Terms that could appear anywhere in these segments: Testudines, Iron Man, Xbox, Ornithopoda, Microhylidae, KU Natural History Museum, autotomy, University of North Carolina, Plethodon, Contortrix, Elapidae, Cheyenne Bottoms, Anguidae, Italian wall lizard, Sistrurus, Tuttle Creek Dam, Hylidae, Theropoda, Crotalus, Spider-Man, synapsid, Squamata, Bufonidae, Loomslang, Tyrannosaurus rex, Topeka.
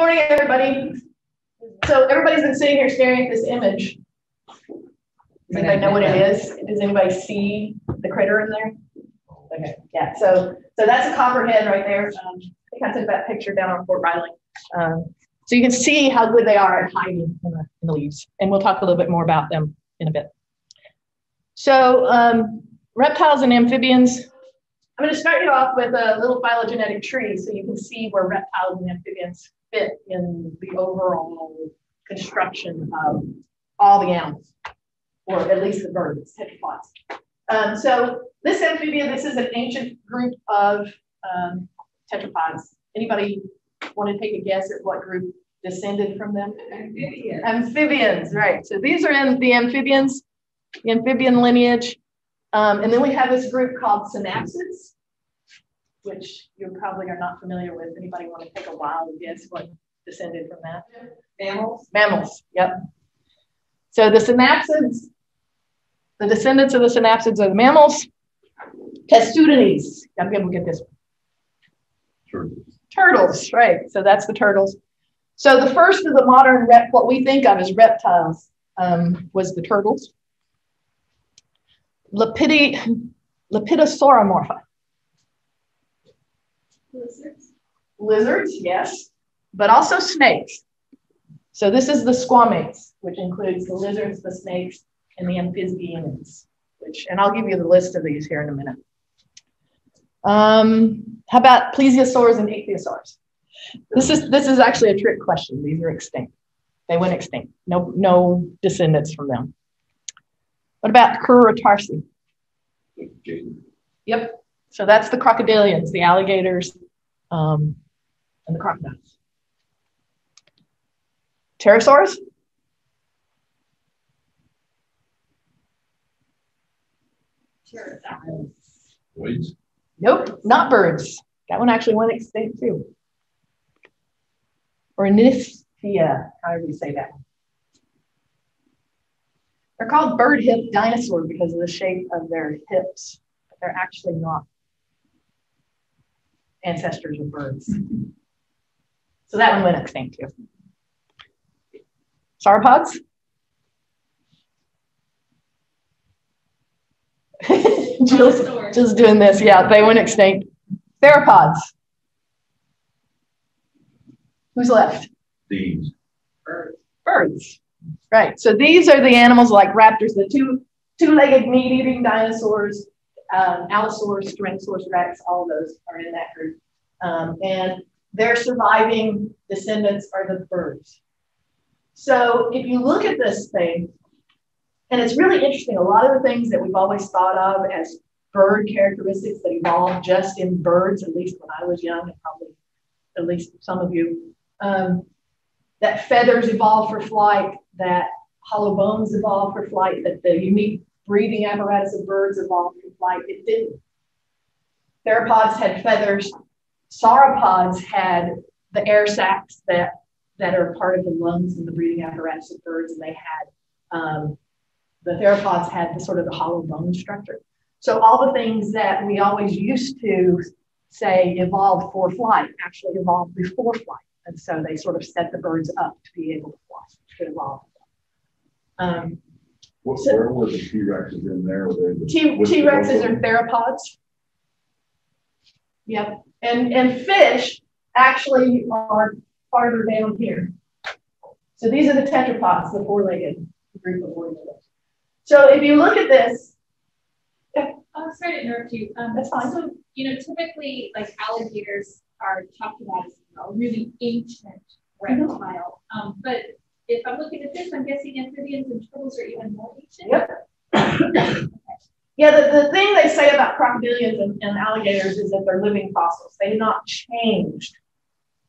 morning, everybody. So everybody's been sitting here staring at this image. Does anybody know what it is? Does anybody see the critter in there? Okay, yeah. So that's a copperhead right there. I think I took that picture down on Fort Riley. So you can see how good they are at hiding in the leaves, and we'll talk a little bit more about them in a bit. So reptiles and amphibians. I'm going to start you off with a little phylogenetic tree so you can see where reptiles and amphibians fit in the overall construction of all the animals, or at least the birds, pteropods. So this amphibia, this is an ancient group of tetrapods. Anybody want to take a guess at what group descended from them? Amphibians. Amphibians, right. So these are in the amphibians, the amphibian lineage. And then we have this group called synapsids, which you probably are not familiar with. Anybody want to take a wild guess what descended from that? Mammals. Mammals, yep. So the synapsids, the descendants of the synapsids are the mammals. Testudines. I'm going to get this one. Turtles. Turtles, right. So that's the turtles. So the first of the modern, what we think of as reptiles, was the turtles. Lepidosauromorpha. Lizards. Lizards, yes. But also snakes. So this is the squamates, which includes the lizards, the snakes, and the amphisbaenia, and I'll give you the list of these here in a minute. How about plesiosaurs and ichthyosaurs? This is actually a trick question. These are extinct. They went extinct. No descendants from them. What about Crotalidae? Yep. So that's the crocodilians, the alligators, and the crocodiles. Pterosaurs? Pterodactyls. Nope, not birds. That one actually went extinct too. Ornithopoda, however you say that. They're called bird hip dinosaur because of the shape of their hips, but they're actually not ancestors of birds. So that one went extinct too. Sauropods? just doing this, yeah, they went extinct. Theropods. Who's left? These. Birds. Birds. Right, so these are the animals like raptors, the two-legged meat-eating dinosaurs, Allosaurus, Tyrannosaurus rex, all those are in that group. And their surviving descendants are the birds. So if you look at this thing, and it's really interesting, a lot of the things that we've always thought of as bird characteristics that evolved just in birds, at least when I was young, and probably at least some of you, that feathers evolved for flight, that hollow bones evolved for flight, that the unique breathing apparatus of birds evolved for flight. It didn't. Theropods had feathers. Sauropods had the air sacs that are part of the lungs and the breathing apparatus of birds, and they had, the theropods had the sort of the hollow bone structure. So all the things that we always used to say evolved for flight actually evolved before flight. And so they sort of set the birds up to be able to fly, to evolve. Where were the T-Rexes in there? T-Rexes are theropods. Yep. And fish actually are farther down here. So these are the tetrapods, the four-legged group of organisms. So if you look at this, I'm sorry to interrupt you. That's fine. So, you know, typically like alligators are talked about as a really ancient reptile. But if I'm looking at this, I'm guessing amphibians and turtles are even more ancient. Yep. Yeah, the thing they say about crocodilians and alligators is that they're living fossils. They've not changed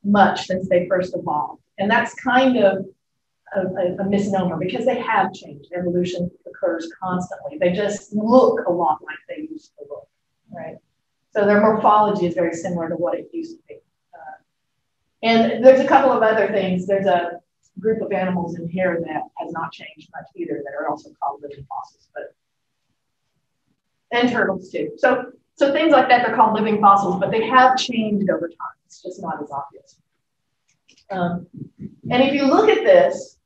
much since they first evolved. And that's kind of a misnomer because they have changed. Evolution occurs constantly. They just look a lot like they used to look, right? So their morphology is very similar to what it used to be. And there's a couple of other things. There's a group of animals in here that has not changed much either that are also called living fossils, but and turtles too. So things like that, they're called living fossils, but they have changed over time. It's just not as obvious. And if you look at this,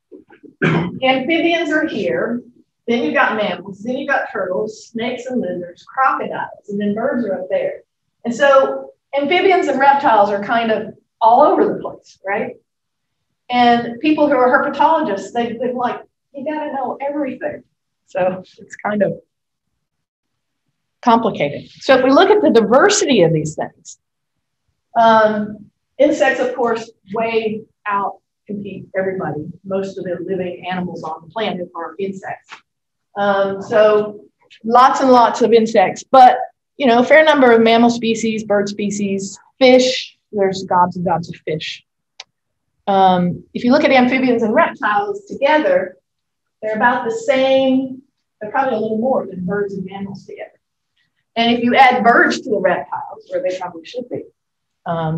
amphibians are here, then you've got mammals, then you've got turtles, snakes and lizards, crocodiles, and then birds are up there. And so amphibians and reptiles are kind of all over the place, right? And people who are herpetologists, they're like, you gotta know everything. So it's kind of complicated. So if we look at the diversity of these things, insects, of course, way out-compete everybody. Most of the living animals on the planet are insects. So lots and lots of insects, but you know, a fair number of mammal species, bird species, fish. There's gobs and gobs of fish. If you look at amphibians and reptiles together, they're about the same. They're probably a little more than birds and mammals together. And if you add birds to the reptiles, where they probably should be,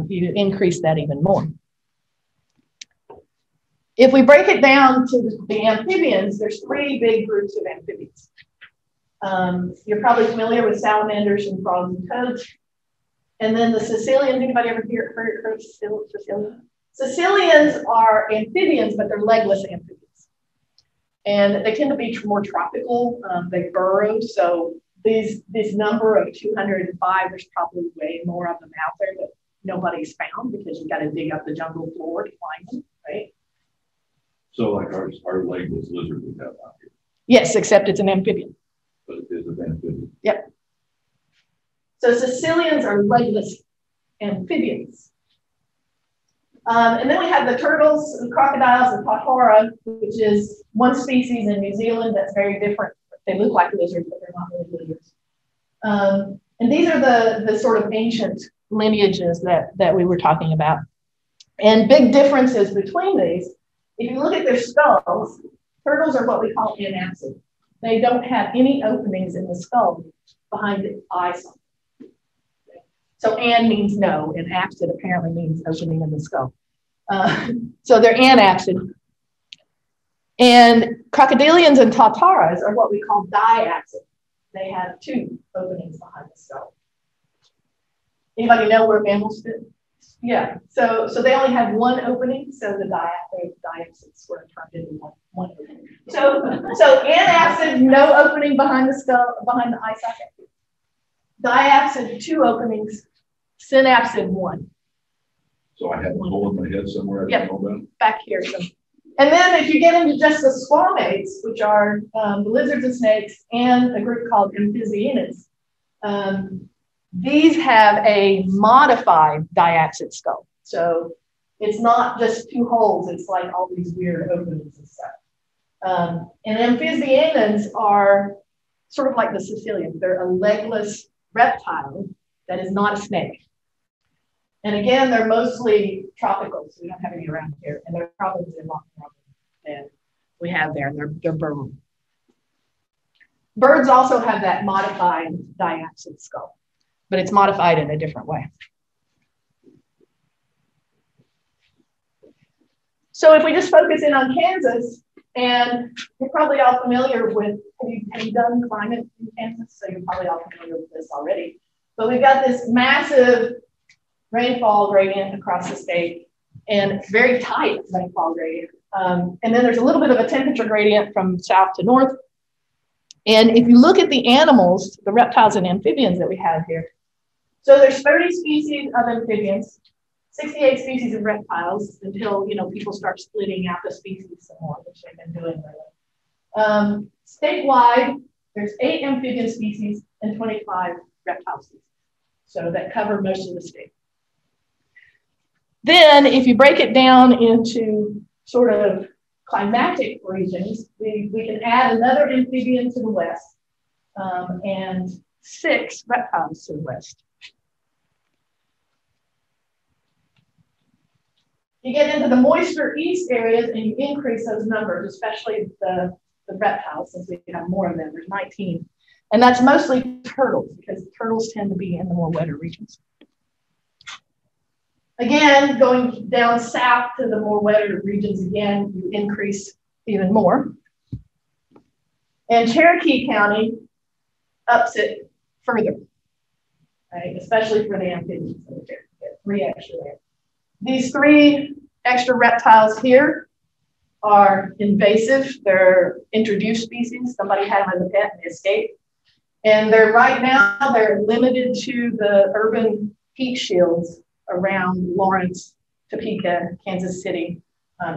you increase that even more. If we break it down to the amphibians, there's three big groups of amphibians. You're probably familiar with salamanders and frogs and toads. And then the Sicilians. Anybody ever heard of Sicilians? Sicilians are amphibians, but they're legless amphibians. And they tend to be more tropical. They burrow, so this number of 205, there's probably way more of them out there that nobody's found because you've got to dig up the jungle floor to find them, right? So like our legless lizard we have out here. Yes, except it's an amphibian. But it is an amphibian. Yep. So Sicilians are legless amphibians. And then we have the turtles, the crocodiles, the Pauhara, which is one species in New Zealand that's very different. They look like lizards, but they're not really lizards. And these are the sort of ancient lineages that we were talking about. And big differences between these, if you look at their skulls, turtles are what we call antacid. They don't have any openings in the skull behind the eye socket. So an means no, and acid apparently means opening in the skull. So they're antacid. And crocodilians and Tauparas are what we call diacid. They have two openings behind the skull. Anybody know where mammals fit? Yeah, so they only had one opening, so the diacids were turned into one opening. So antacid, no opening behind the skull, behind the eye socket. Diapsid, two openings. Synapsid, one. So I had one hole in my head somewhere. Yeah, back here. And then if you get into just the squamates, which are the lizards and snakes, and a group called Amphisbaenia, these have a modified diapsid skull. So it's not just two holes. It's like all these weird openings and stuff. And Amphisbaenia are sort of like the Sicilians. They're a legless reptile that is not a snake. And again, they're mostly tropical, so we don't have any around here. And they're probably a lot more than we have there. They're burrowing. Birds also have that modified diapsid skull, but it's modified in a different way. So if we just focus in on Kansas, and you're probably all familiar with, have you done climate in Kansas? So you're probably all familiar with this already. But we've got this massive rainfall gradient across the state and very tight rainfall gradient. And then there's a little bit of a temperature gradient from south to north. And if you look at the animals, the reptiles and amphibians that we have here, so there's 30 species of amphibians, 68 species of reptiles until, you know, people start splitting out the species some more, which they've been doing lately. Statewide, there's 8 amphibian species and 25 reptile species. So that cover most of the state. Then if you break it down into sort of climatic regions, we can add another amphibian to the west and 6 reptiles to the west. You get into the moister east areas and you increase those numbers, especially the reptiles, since we have more of them. There's 19. And that's mostly turtles, because turtles tend to be in the more wetter regions. Again, going down south to the more wetter regions again, you increase even more. And Cherokee County ups it further, right? Especially for the amphibians. These 3 extra reptiles here are invasive. They're introduced species. Somebody had them as a pet and they escaped. And they're right now, they're limited to the urban heat shields around Lawrence, Topeka, Kansas City.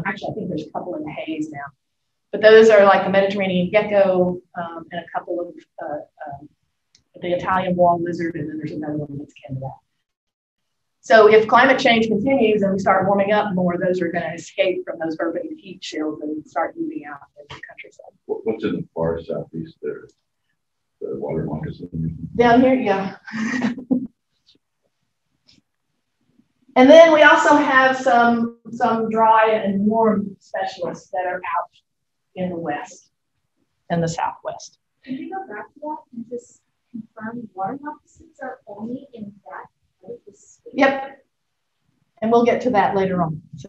Actually, I think there's a couple in the Hays now. But those are like the Mediterranean gecko and a couple of the Italian wall lizard, and then there's another one that's kin to that. So if climate change continues and we start warming up more, those are going to escape from those urban heat shields and start moving out into the countryside. What's in the far southeast there? The water moccasin? Down here, yeah. And then we also have some dry and warm specialists that are out in the west and the southwest. Can you go back to that and just confirm water moccasins are only in that part of the state? Yep. And we'll get to that later on. So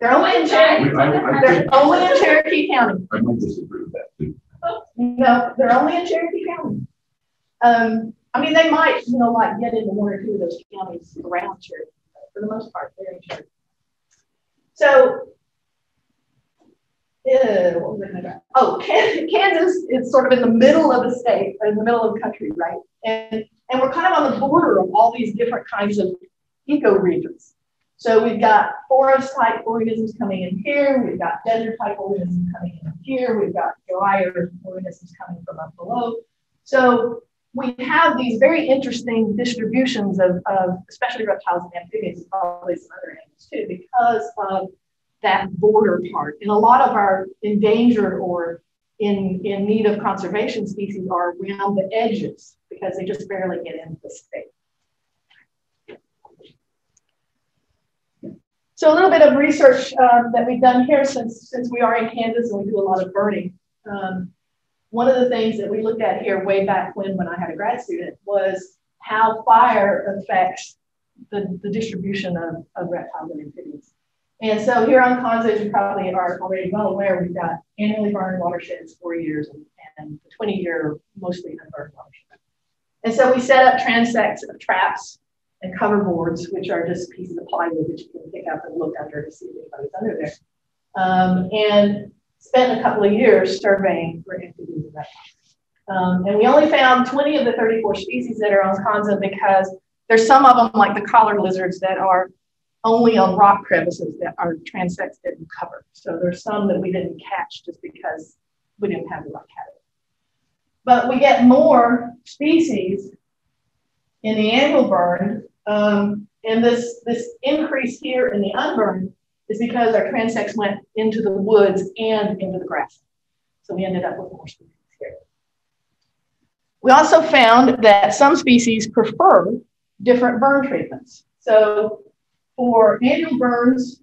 they're only in Cherokee. They're only in Cherokee County. I might disagree with that too. No, they're only in Cherokee County. I mean, they might, you know, like get into one or two of those counties around Cherokee, but for the most part, they're in Cherokee. So, what was I going to do? Oh, Kansas is sort of in the middle of the state, in the middle of the country, right? And we're kind of on the border of all these different kinds of ecoregions. So we've got forest-type organisms coming in here. We've got desert-type organisms coming in here. We've got drier organisms coming from up below. So we have these very interesting distributions of especially reptiles and amphibians, and probably some other animals too, because of that border part. And a lot of our endangered or in need of conservation species are around the edges because they just barely get into the state. So a little bit of research that we've done here since we are in Kansas and we do a lot of birding. One of the things that we looked at here way back when I had a grad student was how fire affects the distribution of reptiles and amphibians. And so here on Konza, as you probably are already well aware, we've got annually burned watersheds, 4 years, and the 20-year mostly unburned watershed. And so we set up transects of traps and cover boards, which are just pieces of plywood that you can pick up and look under to see if anybody's under there. And spent a couple of years surveying for amphibians and reptiles. And we only found 20 of the 34 species that are on Konza because there's some of them, like the collared lizards, that are only on rock crevices that our transects didn't cover. So there's some that we didn't catch just because we didn't have the right category. But we get more species in the annual burn, and this increase here in the unburned is because our transects went into the woods and into the grass. So we ended up with more species here. We also found that some species prefer different burn treatments. So for annual burns,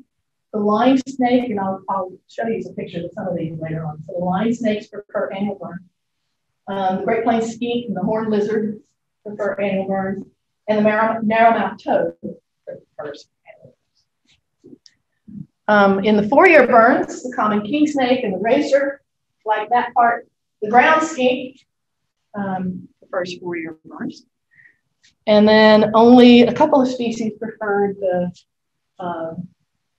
the line snake, and I'll show you some pictures of some of these later on. So the line snakes prefer annual burn. The Great Plains skink and the horned lizard prefer annual burns, and the narrow-mouthed toad prefers annual burns. In the 4-year burns, the common king snake and the racer like that part. The ground skink prefers 4-year burns. And then only a couple of species preferred the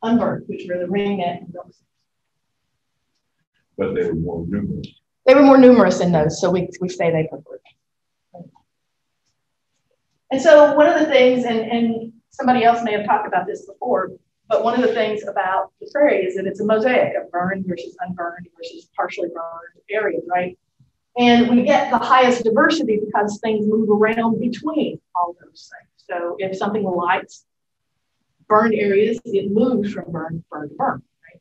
unburned, which were the ringnet and those. But they were more numerous. They were more numerous in those, so we say they preferred. And so one of the things, and somebody else may have talked about this before, but one of the things about the prairie is that it's a mosaic of burned versus unburned versus partially burned areas, right? And we get the highest diversity because things move around between all those things. So if something lights burned areas, it moves from burn to burn, right?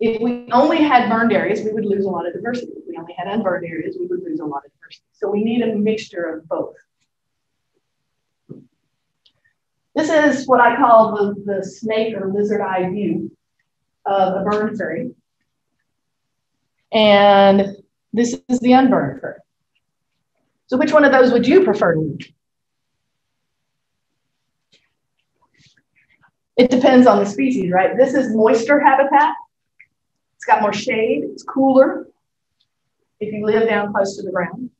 If we only had burned areas, we would lose a lot of diversity. If we only had unburned areas, we would lose a lot of diversity. So we need a mixture of both. This is what I call the snake or lizard eye view of a burned prairie. And this is the unburned prairie. So which one of those would you prefer to look? It depends on the species, right? This is moister habitat. It's got more shade, it's cooler if you live down close to the ground.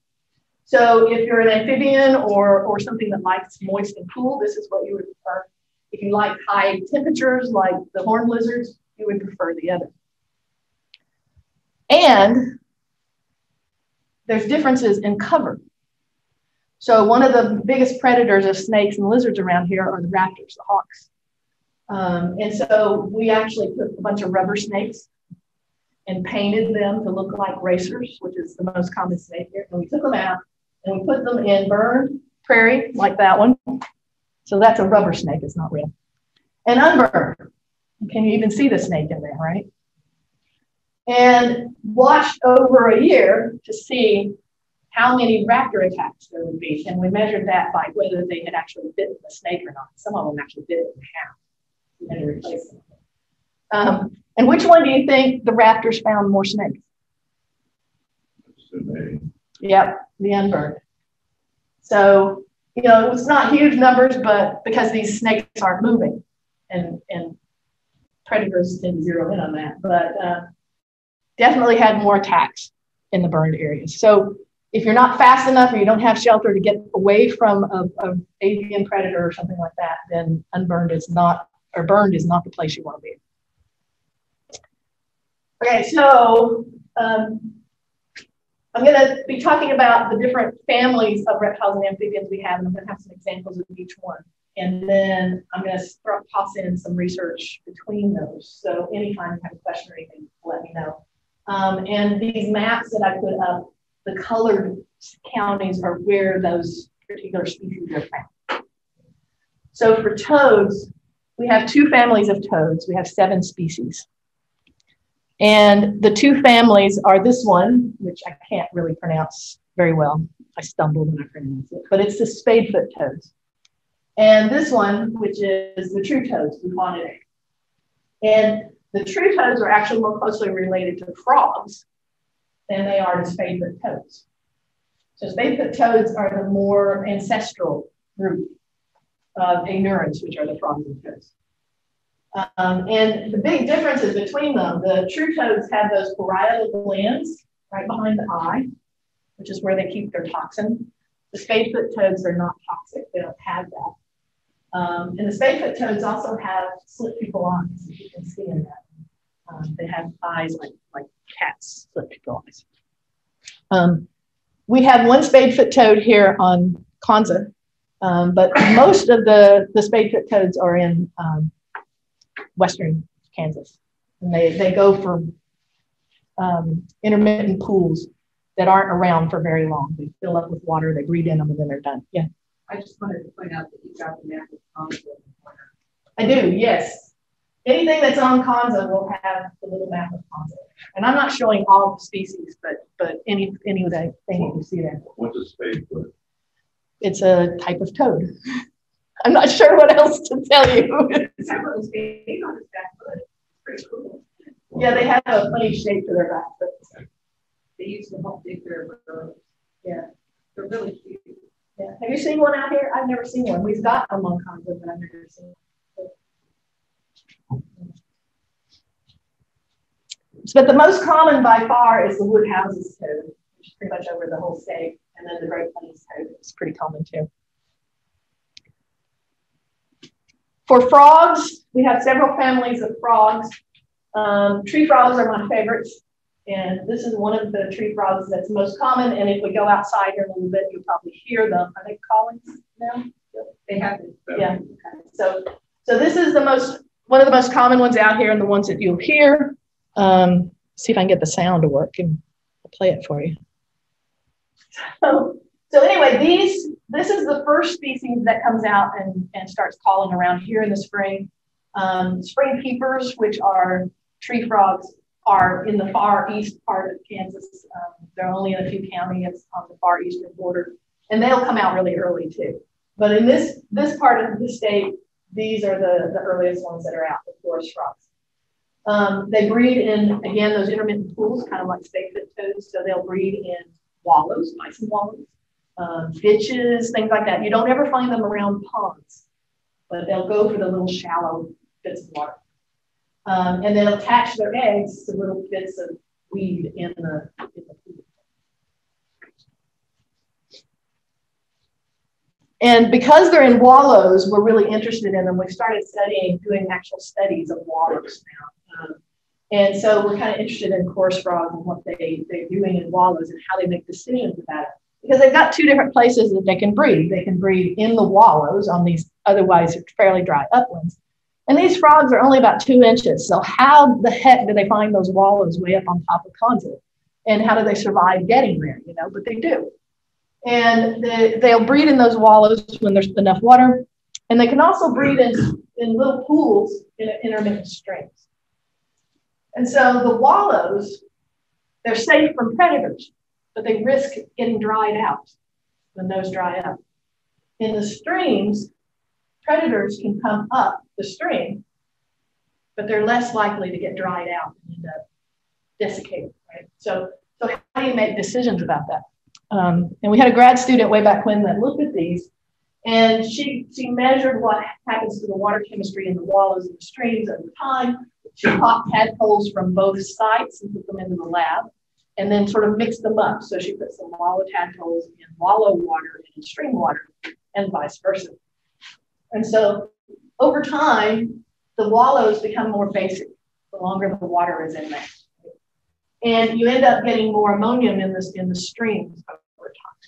So if you're an amphibian or something that likes moist and cool, this is what you would prefer. If you like high temperatures like the horned lizards, you would prefer the other. And there's differences in cover. So one of the biggest predators of snakes and lizards around here are the raptors, the hawks. And so we actually took a bunch of rubber snakes and painted them to look like racers, which is the most common snake here. And we took them out and we put them in burned prairie, like that one. So that's a rubber snake, it's not real. And unburned, can you even see the snake in there, right? And watched over a year to see how many raptor attacks there would be. And we measured that by whether they had actually bitten the snake or not. Some of them actually bit it in half. We had to replace them. And which one do you think the raptors found more snakes? Yep, the unburned. So, you know, it's not huge numbers, but because these snakes aren't moving and predators tend to zero in on that, but definitely had more attacks in the burned areas. So if you're not fast enough or you don't have shelter to get away from an avian predator or something like that, then unburned is not, or burned is not the place you want to be. Okay, so I'm going to be talking about the different families of reptiles and amphibians we have, and I'm going to have some examples of each one. And then I'm going to toss in some research between those. So anytime you have a question or anything, let me know. And these maps that I put up, the colored counties are where those particular species are found. So for toads, we have two families of toads. We have 7 species. And the two families are this one, which I can't really pronounce very well. I stumbled when I pronounced it, but it's the spadefoot toads. And this one, which is the true toads, Bufonidae. And the true toads are actually more closely related to frogs than they are to spadefoot toads. So spadefoot toads are the more ancestral group of Anuruans, which are the frogs and toads. And the big differences between them, the true toads have those parietal glands right behind the eye, which is where they keep their toxin. The spadefoot toads are not toxic, they don't have that. And the spadefoot toads also have slit pupil eyes, if you can see in that. They have eyes like cats, slit pupil eyes. We have one spadefoot toad here on Konza, but most of the spadefoot toads are in western Kansas. And they go for intermittent pools that aren't around for very long. They fill up with water, they breed in them, and then they're done. Yeah. I just wanted to point out that you got the map of Konza. I do, yes. Anything that's on Konza will have the little map of Konza. And I'm not showing all the species, but any of that thing you can see there. What's a spadefoot? It's a type of toad. I'm not sure what else to tell you. Yeah, they have a funny shape to their back foot. They use the whole dig their burrows. Yeah, they're really cute. Yeah, have you seen one out here? I've never seen one. We've got them on Konza, but I've never seen one. But the most common by far is the Woodhouse's toad, which is pretty much over the whole state, and then the Great Plains toad is pretty common too. For frogs, we have several families of frogs. Tree frogs are my favorites. And this is one of the tree frogs that's most common. And if we go outside here in a little bit, you'll probably hear them. Are they calling now? They have it. Yeah. Okay. So this is the one of the most common ones out here and the ones that you'll hear. See if I can get the sound to work and I'll play it for you. So anyway, this is the first species that comes out and starts calling around here in the spring. Spring peepers, which are tree frogs, are in the far east part of Kansas. They're only in a few counties on the far eastern border. And they'll come out really early too. But in this part of the state, these are the earliest ones that are out, the forest frogs. They breed in, again, those intermittent pools, kind of like spadefoot toads. So they'll breed in wallows, bison wallows. Ditches, things like that. You don't ever find them around ponds, but they'll go for the little shallow bits of water. And they'll attach their eggs to little bits of weed in the pool. And because they're in wallows, we're really interested in them. We've started doing actual studies of wallows now. And so we're kind of interested in coarse frogs and what they're doing in wallows and how they make decisions about it. Because they've got two different places that they can breed. They can breed in the wallows on these otherwise fairly dry uplands. And these frogs are only about 2 inches. So how the heck do they find those wallows way up on top of Konza? And how do they survive getting there? You know, but they do. And they'll breed in those wallows when there's enough water. And they can also breed in little pools in intermittent streams. And so the wallows, they're safe from predators, but they risk getting dried out when those dry up. In the streams, predators can come up the stream, but they're less likely to get dried out and end up desiccated, right? So how do you make decisions about that? And we had a grad student way back when that looked at these, and she measured what happens to the water chemistry in the wallows and the streams over time. She popped tadpoles from both sites and put them into the lab, and then sort of mixed them up. So she put some wallow tadpoles in wallow water and in stream water, and vice versa. And so over time, the wallows become more basic the longer the water is in there. And you end up getting more ammonium in the streams over time.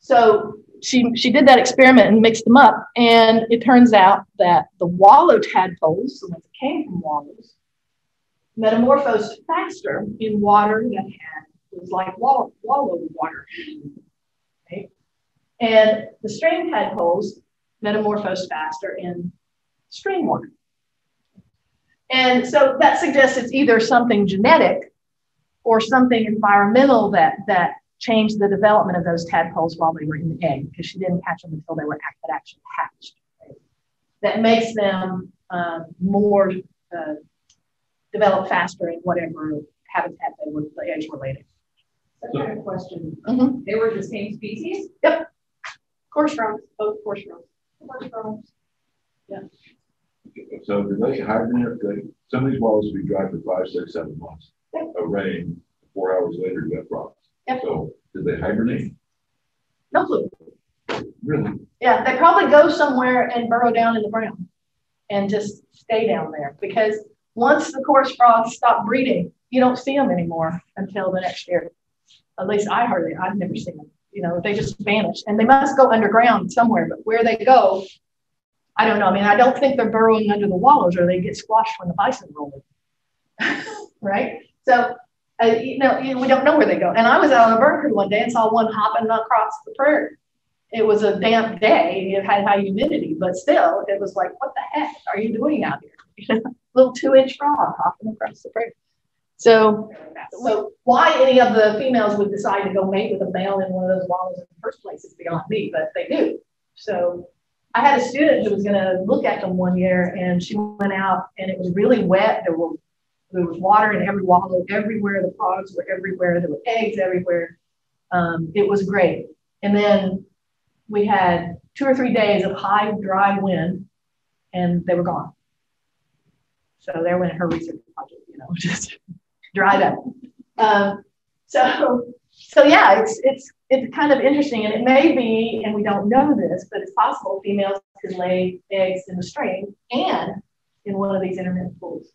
So she did that experiment and mixed them up. And it turns out that the wallow tadpoles, the ones that came from wallows, metamorphosed faster in water that was like wallow water. Okay? And the stream tadpoles metamorphosed faster in stream water. And so that suggests it's either something genetic or something environmental that changed the development of those tadpoles while they were in the egg, because she didn't catch them until they were actually hatched. Right? That makes them more develop faster in whatever habitat they were, the eggs were laid in. That's a good question. Mm-hmm. They were the same species? Yep. Coarse frogs, both coarse frogs. Coarse frogs. Yeah. So do they hibernate? Some of these wallows will be dry for 5, 6, 7 months. Yep. A rain, 4 hours later, you have frogs. Yep. So do they hibernate? No clue. Really? Yeah, they probably go somewhere and burrow down in the ground and just stay down there, because once the coarse frogs stop breeding, you don't see them anymore until the next year. At least I've never seen them. You know, they just vanish, and they must go underground somewhere, but where they go, I don't know. I mean, I don't think they're burrowing under the wallows, or they get squashed when the bison roll in. Right? So, we don't know where they go. And I was out on a bird crew one day and saw one hopping across the prairie. It was a damp day. It had high humidity, but still, it was like, what the heck are you doing out here? Little 2-inch frog hopping across the prairie. So why any of the females would decide to go mate with a male in one of those wallows in the first place is beyond me, but they do. So I had a student who was going to look at them one year, and she went out, and it was really wet. There was water in every wallow, everywhere. The frogs were everywhere. There were eggs everywhere. It was great. And then we had 2 or 3 days of high, dry wind, and they were gone. So there went her research project, just dried up. So yeah, it's kind of interesting, and it may be, and we don't know this, but it's possible females can lay eggs in the stream and in one of these intermittent pools.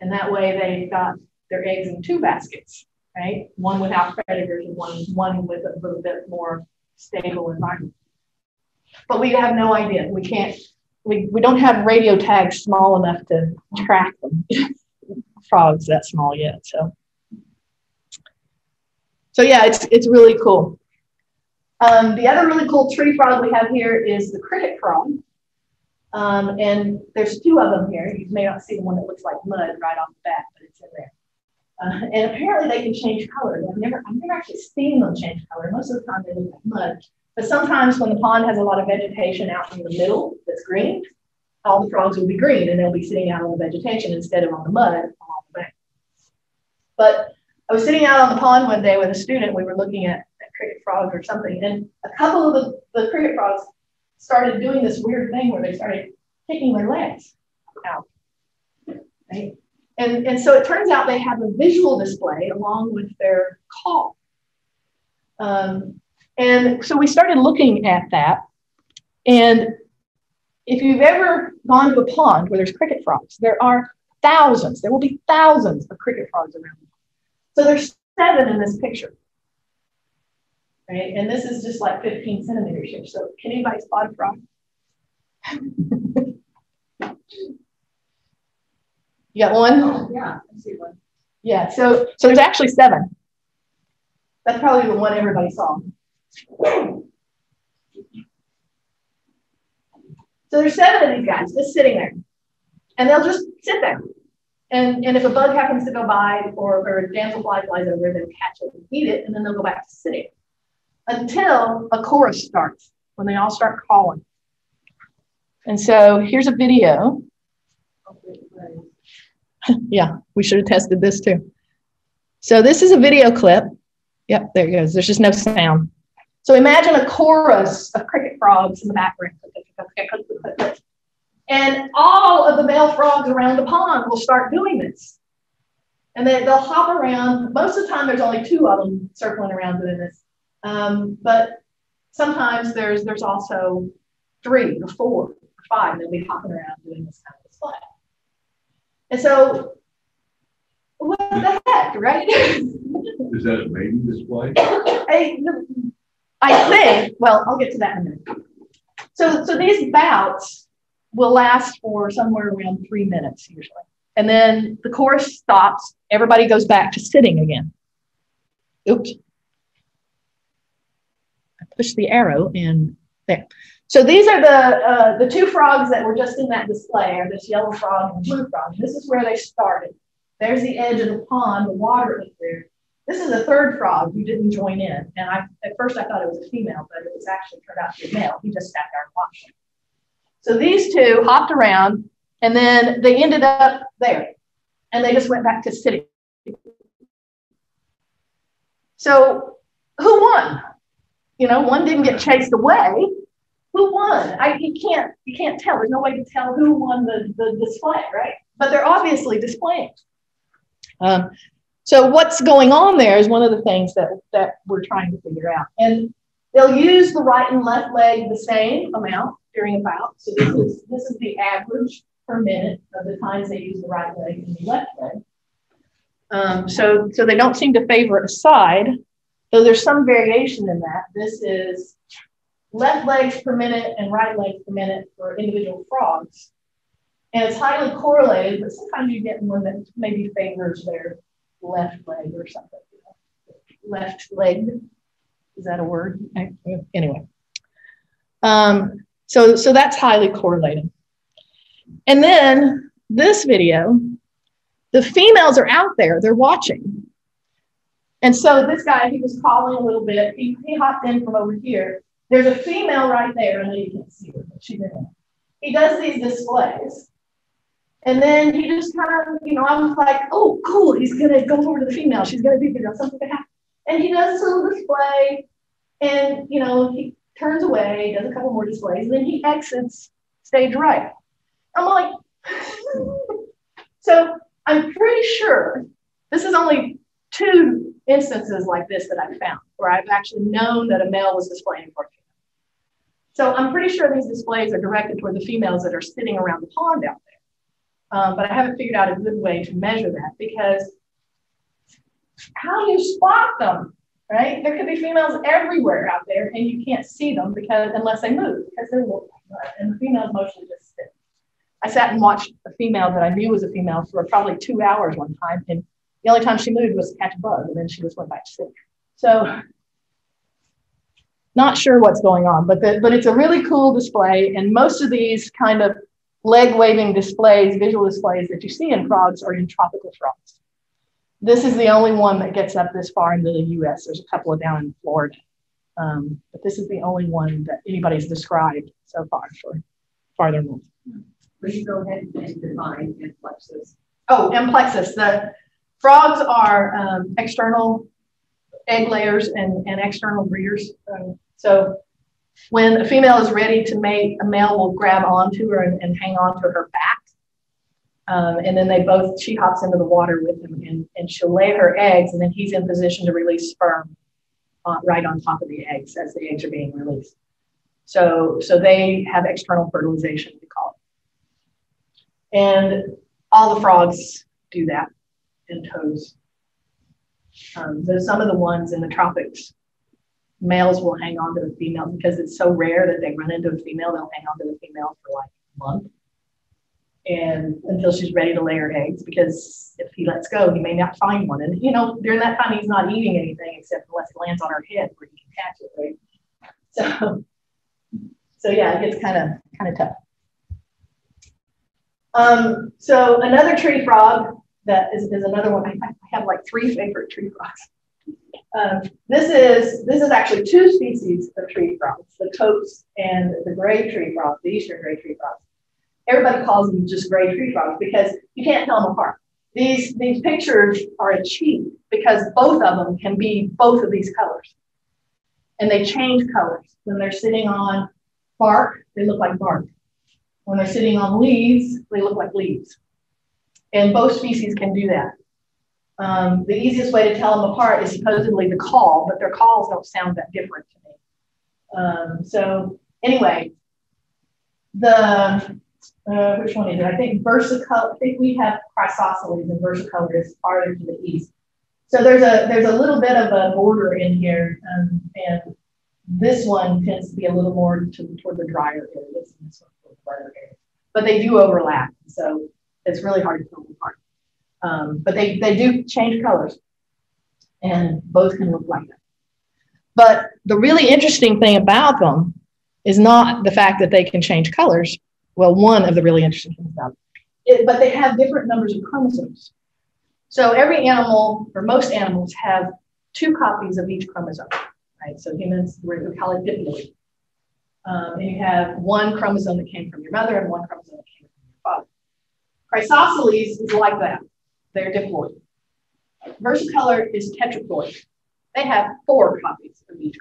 And that way they've got their eggs in 2 baskets, right? One without predators and one with a little bit more stable environment. But we have no idea. We can't, we don't have radio tags small enough to track them. Frogs that small yet, so yeah, it's really cool. The other really cool tree frog we have here is the cricket frog, and there's 2 of them here. You may not see the one that looks like mud right off the bat, but it's in there. And apparently they can change color. I've never actually seen them change color. Most of the time they look like mud, but sometimes when the pond has a lot of vegetation out in the middle that's green, all the frogs will be green, and they'll be sitting out on the vegetation instead of on the mud along the bank. But I was sitting out on the pond one day with a student. We were looking at cricket frogs or something, and a couple of the cricket frogs started doing this weird thing where they started kicking their legs out. Right? And so it turns out they have a visual display along with their call. And so we started looking at that, And if you've ever gone to a pond where there's cricket frogs, there are thousands, there will be thousands of cricket frogs around. So there's 7 in this picture, right? And this is just like 15 centimeters here. So can anybody spot a frog? You got one? Oh, yeah, I see one. Yeah, so there's actually 7. That's probably the one everybody saw. So there's 7 of these guys just sitting there, and they'll just sit there. And if a bug happens to go by or a damselfly flies over, they'll catch it and eat it, and then they'll go back to sitting until a chorus starts when they all start calling. And so here's a video. Yeah, we should have tested this too. So this is a video clip. Yep, there it goes. There's just no sound. So imagine a chorus of cricket frogs in the background. And all of the male frogs around the pond will start doing this. And then they'll hop around. Most of the time, there's only 2 of them circling around doing this. But sometimes there's also 3 or 4 or 5 that'll be hopping around doing this kind of display. And so, what the heck, right? Is that a mating display? I think, well, I'll get to that in a minute. So these bouts will last for somewhere around 3 minutes usually. And then the chorus stops, everybody goes back to sitting again. Oops. I pushed the arrow in there. So these are the 2 frogs that were just in that display, are this yellow frog and blue frog. This is where they started. There's the edge of the pond, the water is there. This is the 3rd frog who didn't join in. And at first I thought it was a female, but it was actually turned out to be a male. He just sat there and watched him. So these 2 hopped around, and then they ended up there. And they just went back to sitting. So who won? You know, one didn't get chased away. Who won? You can't tell. There's no way to tell who won the display, right? But they're obviously displaying. So what's going on there is one of the things that we're trying to figure out. And they'll use the right and left leg the same amount during a bout. So this is the average per minute of the times they use the right leg and the left leg. So they don't seem to favor a side, though there's some variation in that. This is left legs per minute and right legs per minute for individual frogs. And it's highly correlated, but sometimes you get one that maybe favors their left leg or something. Left leg, is that a word? Anyway. So that's highly correlated. And then this video, the females are out there, they're watching. And so this guy, he was calling a little bit, he hopped in from over here. There's a female right there, I know you can't see her, but she's in there. He does these displays. And then he just kind of, you know, I was like, oh, cool, he's gonna go over to the female, she's gonna be there, something's gonna happen. And he does this little display, and you know, he turns away, does a couple more displays, and then he exits stage right. I'm like, so I'm pretty sure this is only 2 instances like this that I've found where I've actually known that a male was displaying for a female. So I'm pretty sure these displays are directed toward the females that are sitting around the pond out there. But I haven't figured out a good way to measure that, because how do you spot them, right? There could be females everywhere out there and you can't see them because unless they move, because they're wolf, right? And the females mostly just sit. I sat and watched a female that I knew was a female for probably 2 hours one time, and the only time she moved was to catch a bug, and then she just went back to sleep. So not sure what's going on, but it's a really cool display, and most of these kind of leg-waving displays, visual displays that you see in frogs are in tropical frogs. This is the only one that gets up this far into the U.S. There's a couple of down in Florida, but this is the only one that anybody's described so far for farther north. Would you go ahead and define amplexus? Oh, amplexus. The frogs are external egg layers and external breeders. So when a female is ready to mate, a male will grab onto her and hang on to her back. And then she hops into the water with him, and she'll lay her eggs, and then he's in position to release sperm right on top of the eggs as the eggs are being released. So they have external fertilization, we call it. And all the frogs do that and toes. There's some of the ones in the tropics, males will hang on to the female because it's so rare that they run into a female, they'll hang on to the female for like a month and until she's ready to lay her eggs, because if he lets go, he may not find one. And you know, during that time, he's not eating anything except unless it lands on her head where he can catch it, right? So yeah, it gets kind of tough. So another tree frog that is another one. I have like three favorite tree frogs. This is actually two species of tree frogs, the copes and the gray tree frog, the eastern gray tree frogs. Everybody calls them just gray tree frogs because you can't tell them apart. These pictures are a cheat because both of them can be both of these colors. And they change colors. When they're sitting on bark, they look like bark. When they're sitting on leaves, they look like leaves. And both species can do that. The easiest way to tell them apart is supposedly the call, but their calls don't sound that different to me. So anyway, which one is it? I think versicolor. I think we have chrysoceles and versicolor is farther to the east. So there's a little bit of a border in here, and this one tends to be a little more toward the drier areas, and this one toward the brighter areas. But they do overlap, so it's really hard to tell them apart. But they do change colors, and both can look like that. But the really interesting thing about them is not the fact that they can change colors. Well, one of the really interesting things about it, but they have different numbers of chromosomes. So every animal, or most animals, have two copies of each chromosome, right? So humans, we call it diploid. And you have one chromosome that came from your mother and one chromosome that came from your father. Chrysoceles is like that. They're diploid. Versicolor is tetraploid. They have four copies of each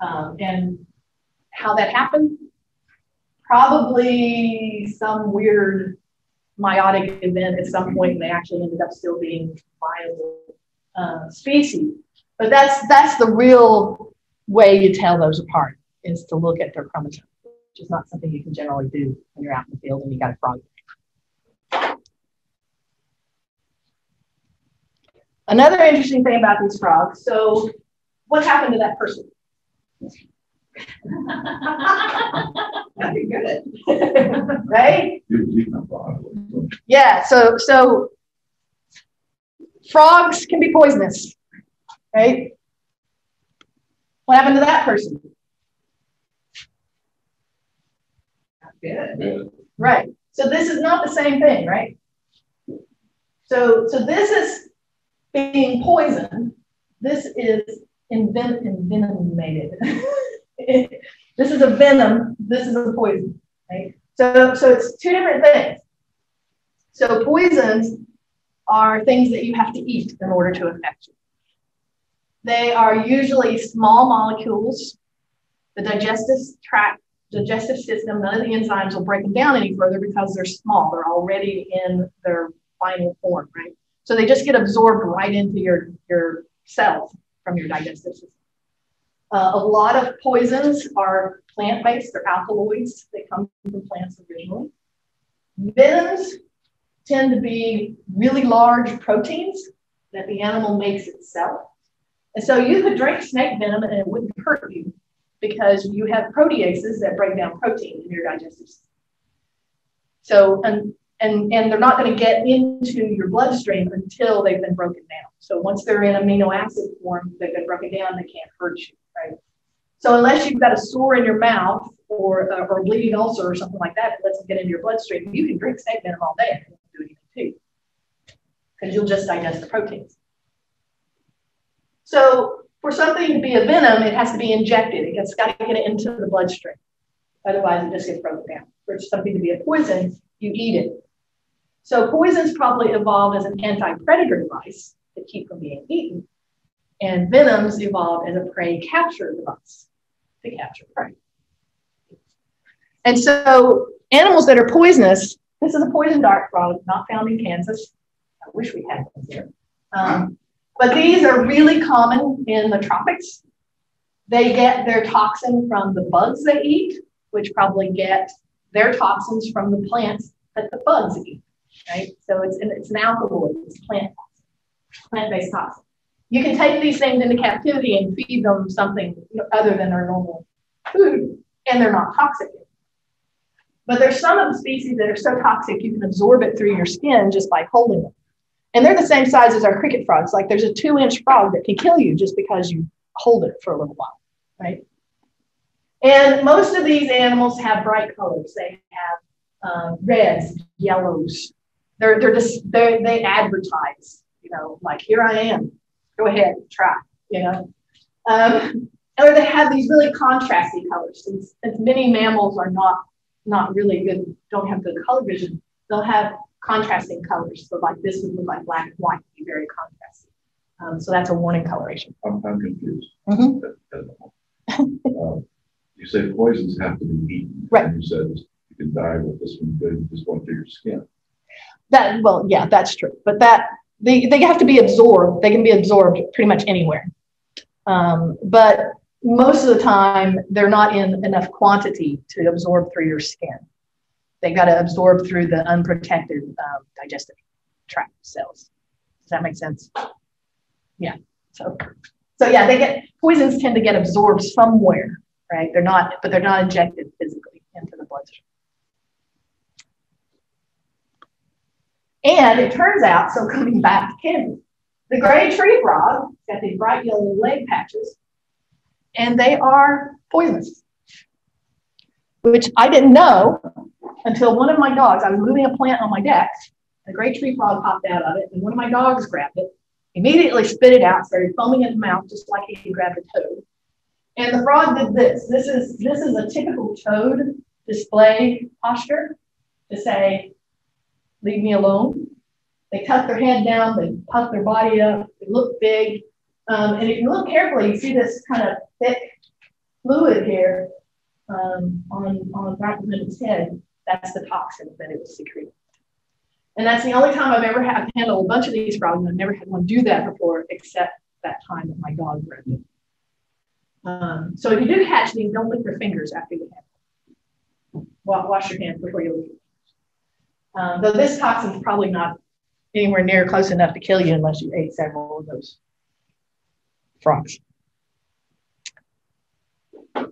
chromosome. And how that happened? Probably some weird meiotic event at some point, and they actually ended up still being viable species. But that's the real way you tell those apart, is to look at their chromosomes, which is not something you can generally do when you're out in the field and you got a frog. Another interesting thing about these frogs, so what happened to that person? That'd be good. Right? Yeah, so frogs can be poisonous, right? What happened to that person? Not good. Right. So this is not the same thing, right? So this is being poisoned. This is envenomated. This is a venom, this is a poison, right? So it's two different things. So poisons are things that you have to eat in order to affect you. They are usually small molecules. The digestive system, none of the enzymes will break them down any further because they're small. They're already in their final form, right? So they just get absorbed right into your cells from your digestive system. A lot of poisons are plant-based, they're alkaloids. They come from plants originally. Venoms tend to be really large proteins that the animal makes itself. And so you could drink snake venom and it wouldn't hurt you because you have proteases that break down protein in your digestive system. So, and they're not going to get into your bloodstream until they've been broken down. So once they're in amino acid form, they've been broken down, they can't hurt you. Right? So unless you've got a sore in your mouth or a bleeding ulcer or something like that, it lets them get into your bloodstream. You can drink snake venom all day and it won't do anything too, because you'll just digest the proteins. So for something to be a venom, it has to be injected. It's got to get into the bloodstream. Otherwise, it just gets broken down. For something to be a poison, you eat it. So poisons probably evolved as an anti-predator device to keep from being eaten. And venoms evolved as a prey capture device to capture prey. And so animals that are poisonous, this is a poison dart frog, not found in Kansas. I wish we had one here. But these are really common in the tropics. They get their toxin from the bugs they eat, which probably get their toxins from the plants that the bugs eat, right? So it's an alkaloid, it's plant-based toxin. You can take these things into captivity and feed them something other than their normal food, and they're not toxic. But there's some of the species that are so toxic, you can absorb it through your skin just by holding them. And they're the same size as our cricket frogs. Like there's a 2-inch frog that can kill you just because you hold it for a little while, right? And most of these animals have bright colors. They have reds, yellows. They advertise, like here I am. Go ahead, try, Or they have these really contrasty colors. Since many mammals are not really good, don't have good color vision, they'll have contrasting colors. So like this would look like black and white, be very contrasting. So that's a warning coloration. I'm confused. Mm-hmm. You say poisons have to be eaten. Right. And you said you can die with this one good, just going through your skin. Well, yeah, that's true. But they have to be absorbed. They can be absorbed pretty much anywhere. But most of the time, they're not in enough quantity to absorb through your skin. They've got to absorb through the unprotected digestive tract cells. Does that make sense? Yeah. So yeah, poisons tend to get absorbed somewhere, right? They're not injected physically into the bloodstream. And it turns out, so coming back to Kansas, the gray tree frog has got these bright yellow leg patches, and they are poisonous, which I didn't know until one of my dogs, I was moving a plant on my deck, a gray tree frog popped out of it, and one of my dogs grabbed it, immediately spit it out, started foaming at the mouth, just like he grabbed a toad. And the frog did this. This is a typical toad display posture to say, leave me alone. They tuck their head down, they puff their body up, they look big. And if you look carefully, you see this kind of thick fluid here on right behind its head. That's the toxin that it was secreting. And that's the only time I've ever had handled a bunch of these frogs. I've never had one do that before, except that time that my dog grabbed it. So if you do catch these, don't lick your fingers after you have them. Wash your hands before you lick them. Though this toxin is probably not anywhere near close enough to kill you unless you ate several of those frogs.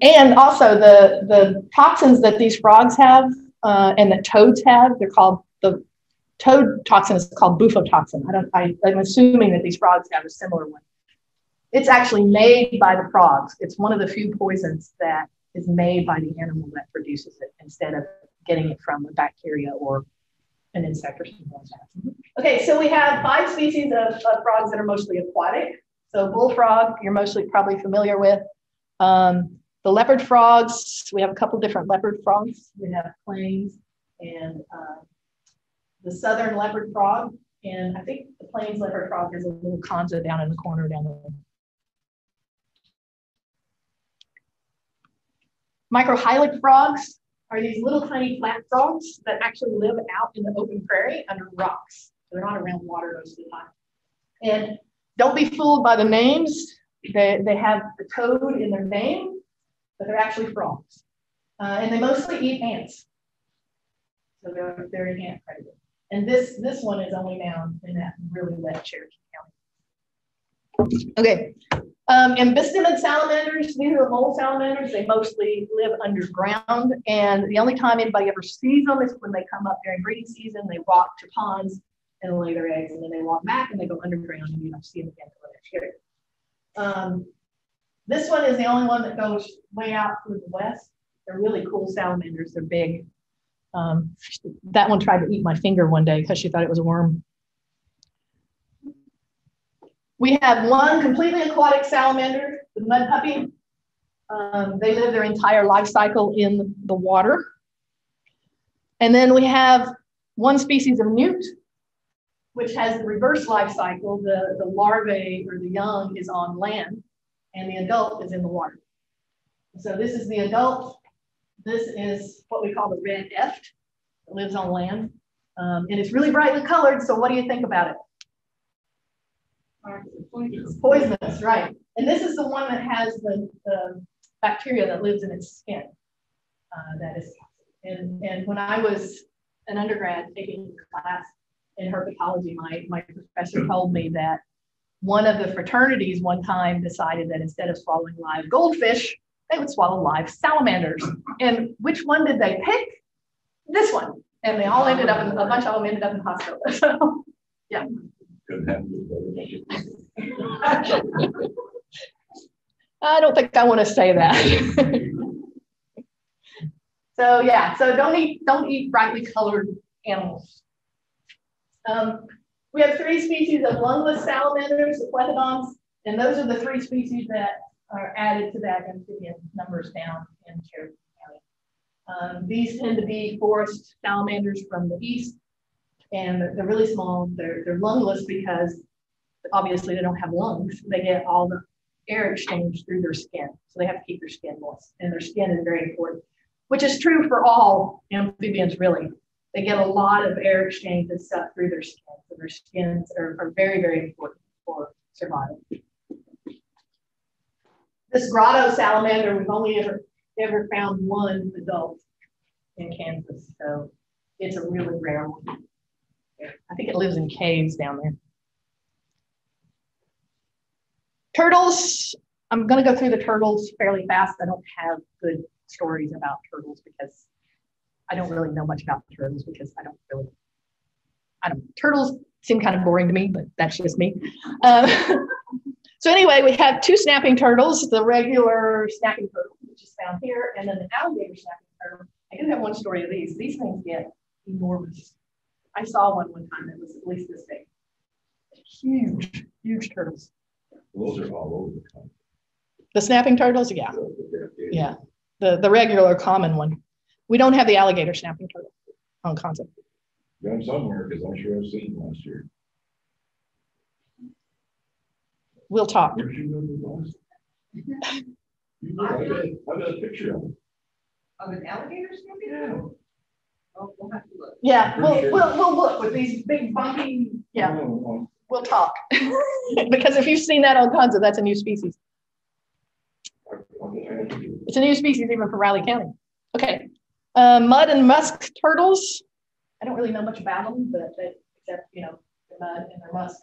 And also the toxins that these frogs have and that toads have, they're called, the toad toxin is called Bufo toxin. I'm assuming that these frogs have a similar one. It's actually made by the frogs. It's one of the few poisons that is made by the animal that produces it instead of getting it from a bacteria or an insect or something like that. Okay, so we have 5 species of frogs that are mostly aquatic. So bullfrog, you're mostly probably familiar with. The leopard frogs, we have a couple different leopard frogs. We have plains and the southern leopard frog. And I think the plains leopard frog is a little Konza down in the corner down there. Microhylidae frogs are these little tiny flat frogs that actually live out in the open prairie under rocks. They're not around water most of the time. And don't be fooled by the names. They have the toad in their name, but they're actually frogs. And they mostly eat ants. So they're an ant predator. And this one is only found in that really wet Cherokee County. Okay. Ambystoma salamanders, these are the mole salamanders. They mostly live underground, and the only time anybody ever sees them is when they come up during breeding season. They walk to ponds and lay their eggs, and then they walk back and they go underground, and you don't see them again until they're cured. This one is the only one that goes way out through the west. They're really cool salamanders. They're big. That one tried to eat my finger one day because she thought it was a worm. We have one completely aquatic salamander, the mud puppy. They live their entire life cycle in the water. And then we have one species of newt, which has the reverse life cycle. The larvae or the young is on land and the adult is in the water. So this is the adult. This is what we call the red eft. It lives on land. And it's really brightly colored. So what do you think about it? It's poisonous, right. And this is the one that has the bacteria that lives in its skin. That is, and when I was an undergrad taking a class in herpetology, my professor told me that one of the fraternities one time decided that instead of swallowing live goldfish, they would swallow live salamanders. And which one did they pick? This one. And they all ended up, a bunch of them ended up in the hospital. So, yeah. I don't think I want to say that. So yeah, so don't eat brightly colored animals. We have three species of lungless salamanders, the plethodons, and those are the three species that are added to that amphibian numbers down in Cherokee County. These tend to be forest salamanders from the east, and they're really small. They're lungless because obviously they don't have lungs. They get all the air exchange through their skin, so they have to keep their skin moist, and their skin is very important, which is true for all amphibians, really. They get a lot of air exchange and stuff through their skin. So their skins are very, very important for survival. This grotto salamander, we've only ever found one adult in Kansas. So it's a really rare one. I think it lives in caves down there. Turtles. I'm going to go through the turtles fairly fast. I don't have good stories about turtles because I don't really know much about turtles because turtles seem kind of boring to me, but that's just me. So anyway, we have two snapping turtles, the regular snapping turtle, which is found here, and then the alligator snapping turtle. I do have one story of these. These things get enormous. I saw one time that was at least this big. Huge, huge turtles. Those are all over the country. The snapping turtles? Yeah. Yeah. The regular common one. We don't have the alligator snapping turtle on Konza. Got somewhere because I'm sure I've seen last year. We'll talk. Where'd you go last? I got a picture of it. Of an alligator snapping turtle? Oh, we'll have to look. Yeah, we'll look with these big bumpy. Yeah, we'll talk because if you've seen that on Konza, that's a new species. It's a new species even for Riley County. Okay, mud and musk turtles. I don't really know much about them, but except you know the mud and their musk.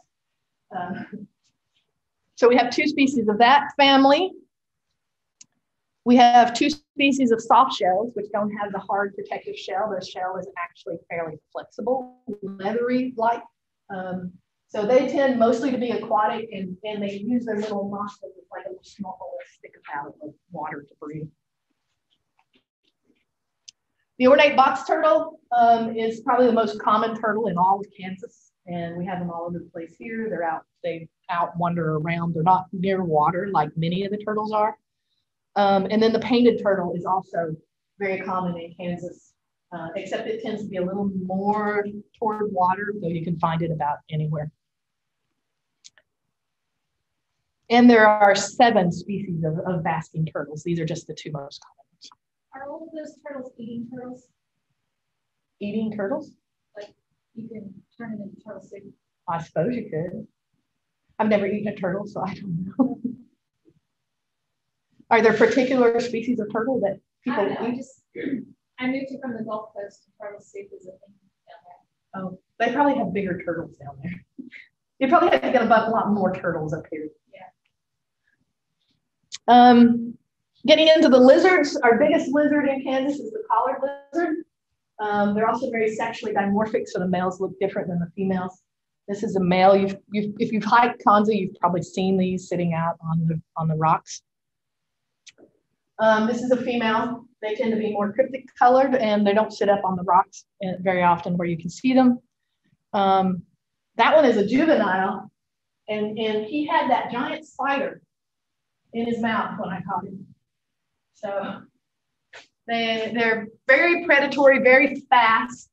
So we have two species of that family. We have two species of soft shells, which don't have the hard protective shell. The shell is actually fairly flexible, leathery-like. So they tend mostly to be aquatic, and they use their little nostrils like a little snorkel and stick out of water to breathe. The ornate box turtle is probably the most common turtle in all of Kansas, and we have them all over the place here. They're out; they wander around. They're not near water like many of the turtles are. And then the painted turtle is also very common in Kansas. Except it tends to be a little more toward water, though you can find it about anywhere. And there are 7 species of basking turtles. These are just the 2 most common ones. Are all of those turtles eating turtles? Eating turtles? Like you can turn it into turtle soup. I suppose you could. I've never eaten a turtle, so I don't know. Are there particular species of turtle that people eat? I moved here from the Gulf Coast, and turtle soup is a thing down there. Oh, they probably have bigger turtles down there. You probably have to get above a lot more turtles up here. Yeah. Getting into the lizards, our biggest lizard in Kansas is the collared lizard. They're also very sexually dimorphic, so the males look different than the females. This is a male. If you've hiked Konza, you've probably seen these sitting out on the rocks. This is a female. They tend to be more cryptic colored, and they don't sit up on the rocks very often where you can see them. That one is a juvenile, and he had that giant spider in his mouth when I caught him. So they're very predatory, very fast.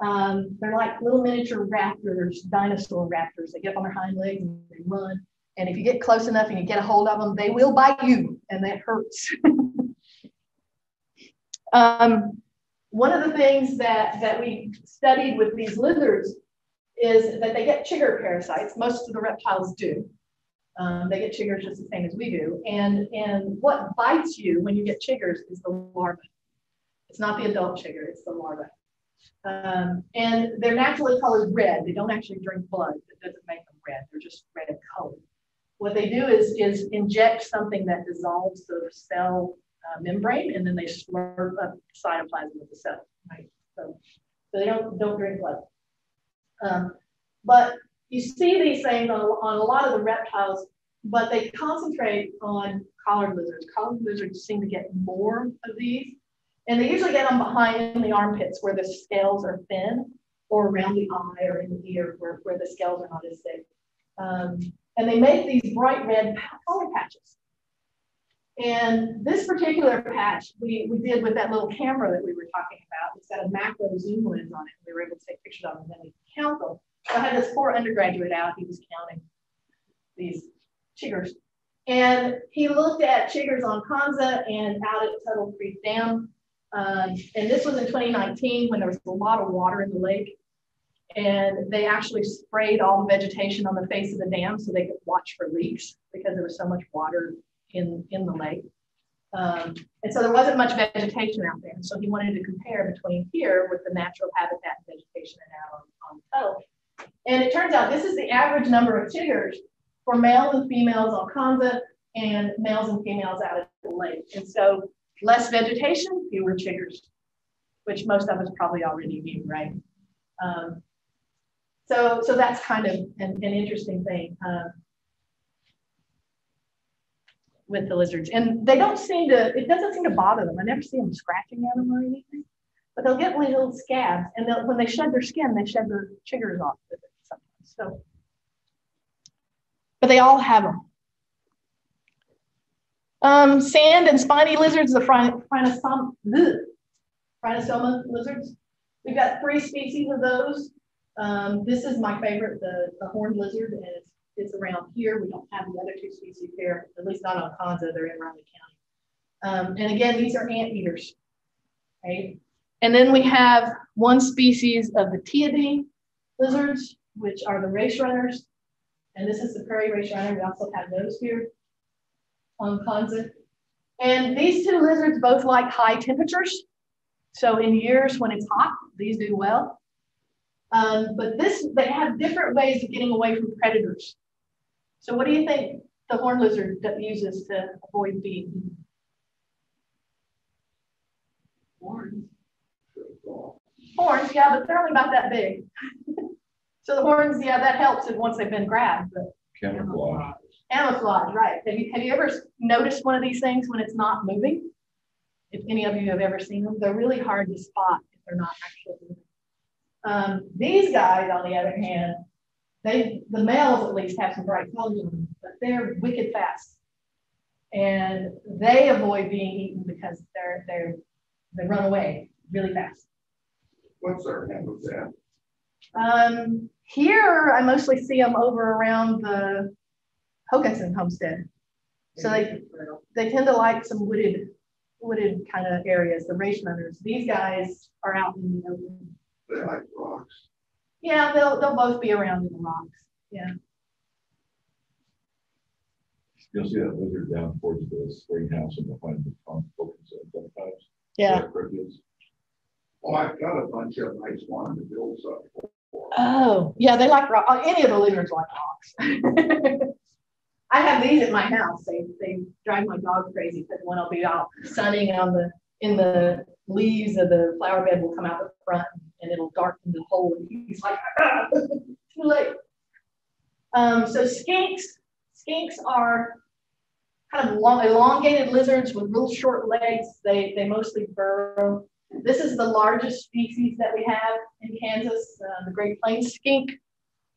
They're like little miniature raptors, dinosaur raptors. They get up on their hind legs and they run. And if you get close enough and you get a hold of them, they will bite you, and that hurts. One of the things that we studied with these lizards is that they get chigger parasites. Most of the reptiles do. They get chiggers just the same as we do. And what bites you when you get chiggers is the larva. It's not the adult chigger, it's the larva. And they're naturally colored red. They don't actually drink blood. That doesn't make them red. They're just red colored. What they do is inject something that dissolves the cell membrane, and then they slurp up cytoplasm of the cell, right? So they don't drink blood. But you see these things on a lot of the reptiles, but they concentrate on collared lizards. Collared lizards seem to get more of these, and they usually get them behind in the armpits where the scales are thin, or around the eye or in the ear where the scales are not as thick. And they make these bright red color patches. And this particular patch we did with that little camera that we were talking about. It's got a macro zoom lens on it. We were able to take pictures of them and then we could count them. So I had this poor undergraduate out. He was counting these chiggers. And he looked at chiggers on Konza and out at Tuttle Creek Dam. And this was in 2019 when there was a lot of water in the lake. And they actually sprayed all the vegetation on the face of the dam so they could watch for leaks because there was so much water in the lake. And so there wasn't much vegetation out there. So he wanted to compare between here with the natural habitat and vegetation and out on the Tuttle. And it turns out this is the average number of chiggers for males and females on Konza and males and females out at the lake. And so less vegetation, fewer chiggers, which most of us probably already knew, right? So that's kind of an interesting thing with the lizards. And they don't seem to, it doesn't seem to bother them. I never see them scratching at them or anything, but they'll get little scabs. And when they shed their skin, they shed their chiggers off with it sometimes. So, but they all have them. Sand and spiny lizards, the Phrynosoma lizards. We've got three species of those. This is my favorite, the horned lizard, and it's around here. We don't have the other two species here, at least not on Konza. They're in Riley County. And again, these are anteaters, right? And then we have one species of the Theropoda lizards, which are the race runners. And this is the prairie race runner. We also have those here on Konza. And these two lizards both like high temperatures. So in years when it's hot, these do well. But they have different ways of getting away from predators. So what do you think the horned lizard uses to avoid being eaten? Horns. Horns, yeah, but they're only about that big. So the horns, yeah, that helps once they've been grabbed. But camouflage. Camouflage, right. Have you ever noticed one of these things when it's not moving? If any of you have ever seen them, they're really hard to spot if they're not actually moving. These guys, on the other hand, the males at least have some bright colors on them, but they're wicked fast, and they avoid being eaten because they run away really fast. What's our habitat? Here I mostly see them over around the Hokanson homestead, so they tend to like some wooded kind of areas, the race runners. These guys are out in the open. They like rocks. Yeah, they'll both be around in the rocks. Yeah. You'll see that lizard down towards the springhouse and behind the pumpkins sometimes. Yeah. Oh, I've got a bunch of them. I just wanted to build something. Oh, yeah, they like rocks. Any of the lizards like rocks. I have these at my house. They drive my dog crazy because when I'll be out sunning in the leaves of the flower bed will come out the front and it'll darken the hole. And he's like, ah, too late. So skinks are kind of elongated lizards with real short legs. They mostly burrow. This is the largest species that we have in Kansas, the Great Plains skink.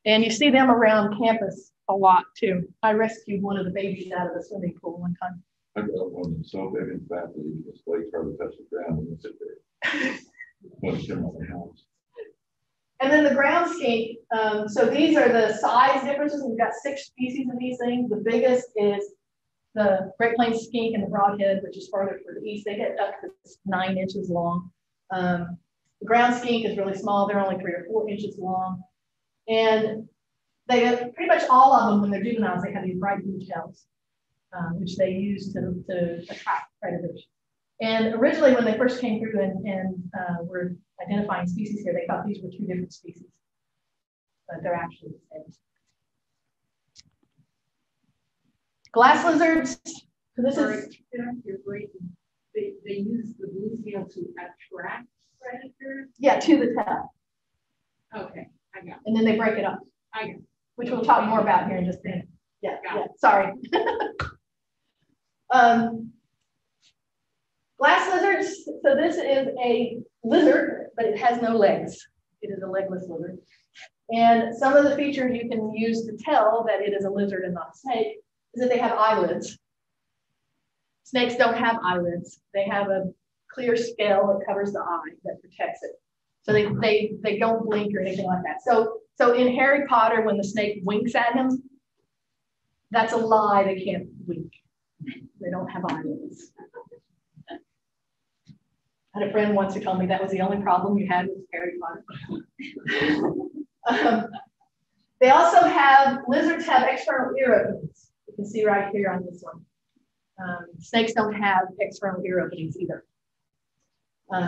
And you see them around campus a lot too. I rescued one of the babies out of the swimming pool one time. I got one that's so big and fat that he can just lay hard to touch the ground and sit there. Push him on the house. And then the ground skink. So these are the size differences. We've got 6 species of these things. The biggest is the Great Plains skink and the broadhead, which is farther to the east. They get up to 9 inches long. The ground skink is really small. They're only 3 or 4 inches long. And they pretty much all of them, when they're juveniles, they have these bright blue tails, which they use to attract predators. And originally, when they first came through and were identifying species here, they thought these were two different species, but they're actually the same. Glass lizards. So this is. They use the blue tail to attract predators. Yeah, to the tail. Okay, I got it. And then they break it up. I got it. Which we'll talk more about here in just a minute. Yeah, yeah. Sorry. Glass lizards. So this is a lizard, but it has no legs. It is a legless lizard. And some of the features you can use to tell that it is a lizard and not a snake is that they have eyelids. Snakes don't have eyelids. They have a clear scale that covers the eye that protects it. So they don't blink or anything like that. So in Harry Potter, when the snake winks at him, that's a lie. They can't wink. They don't have eyelids. I had a friend once who told me that was the only problem you had with Harry Potter. They also have, lizards have external ear openings. You can see right here on this one. Snakes don't have external ear openings either.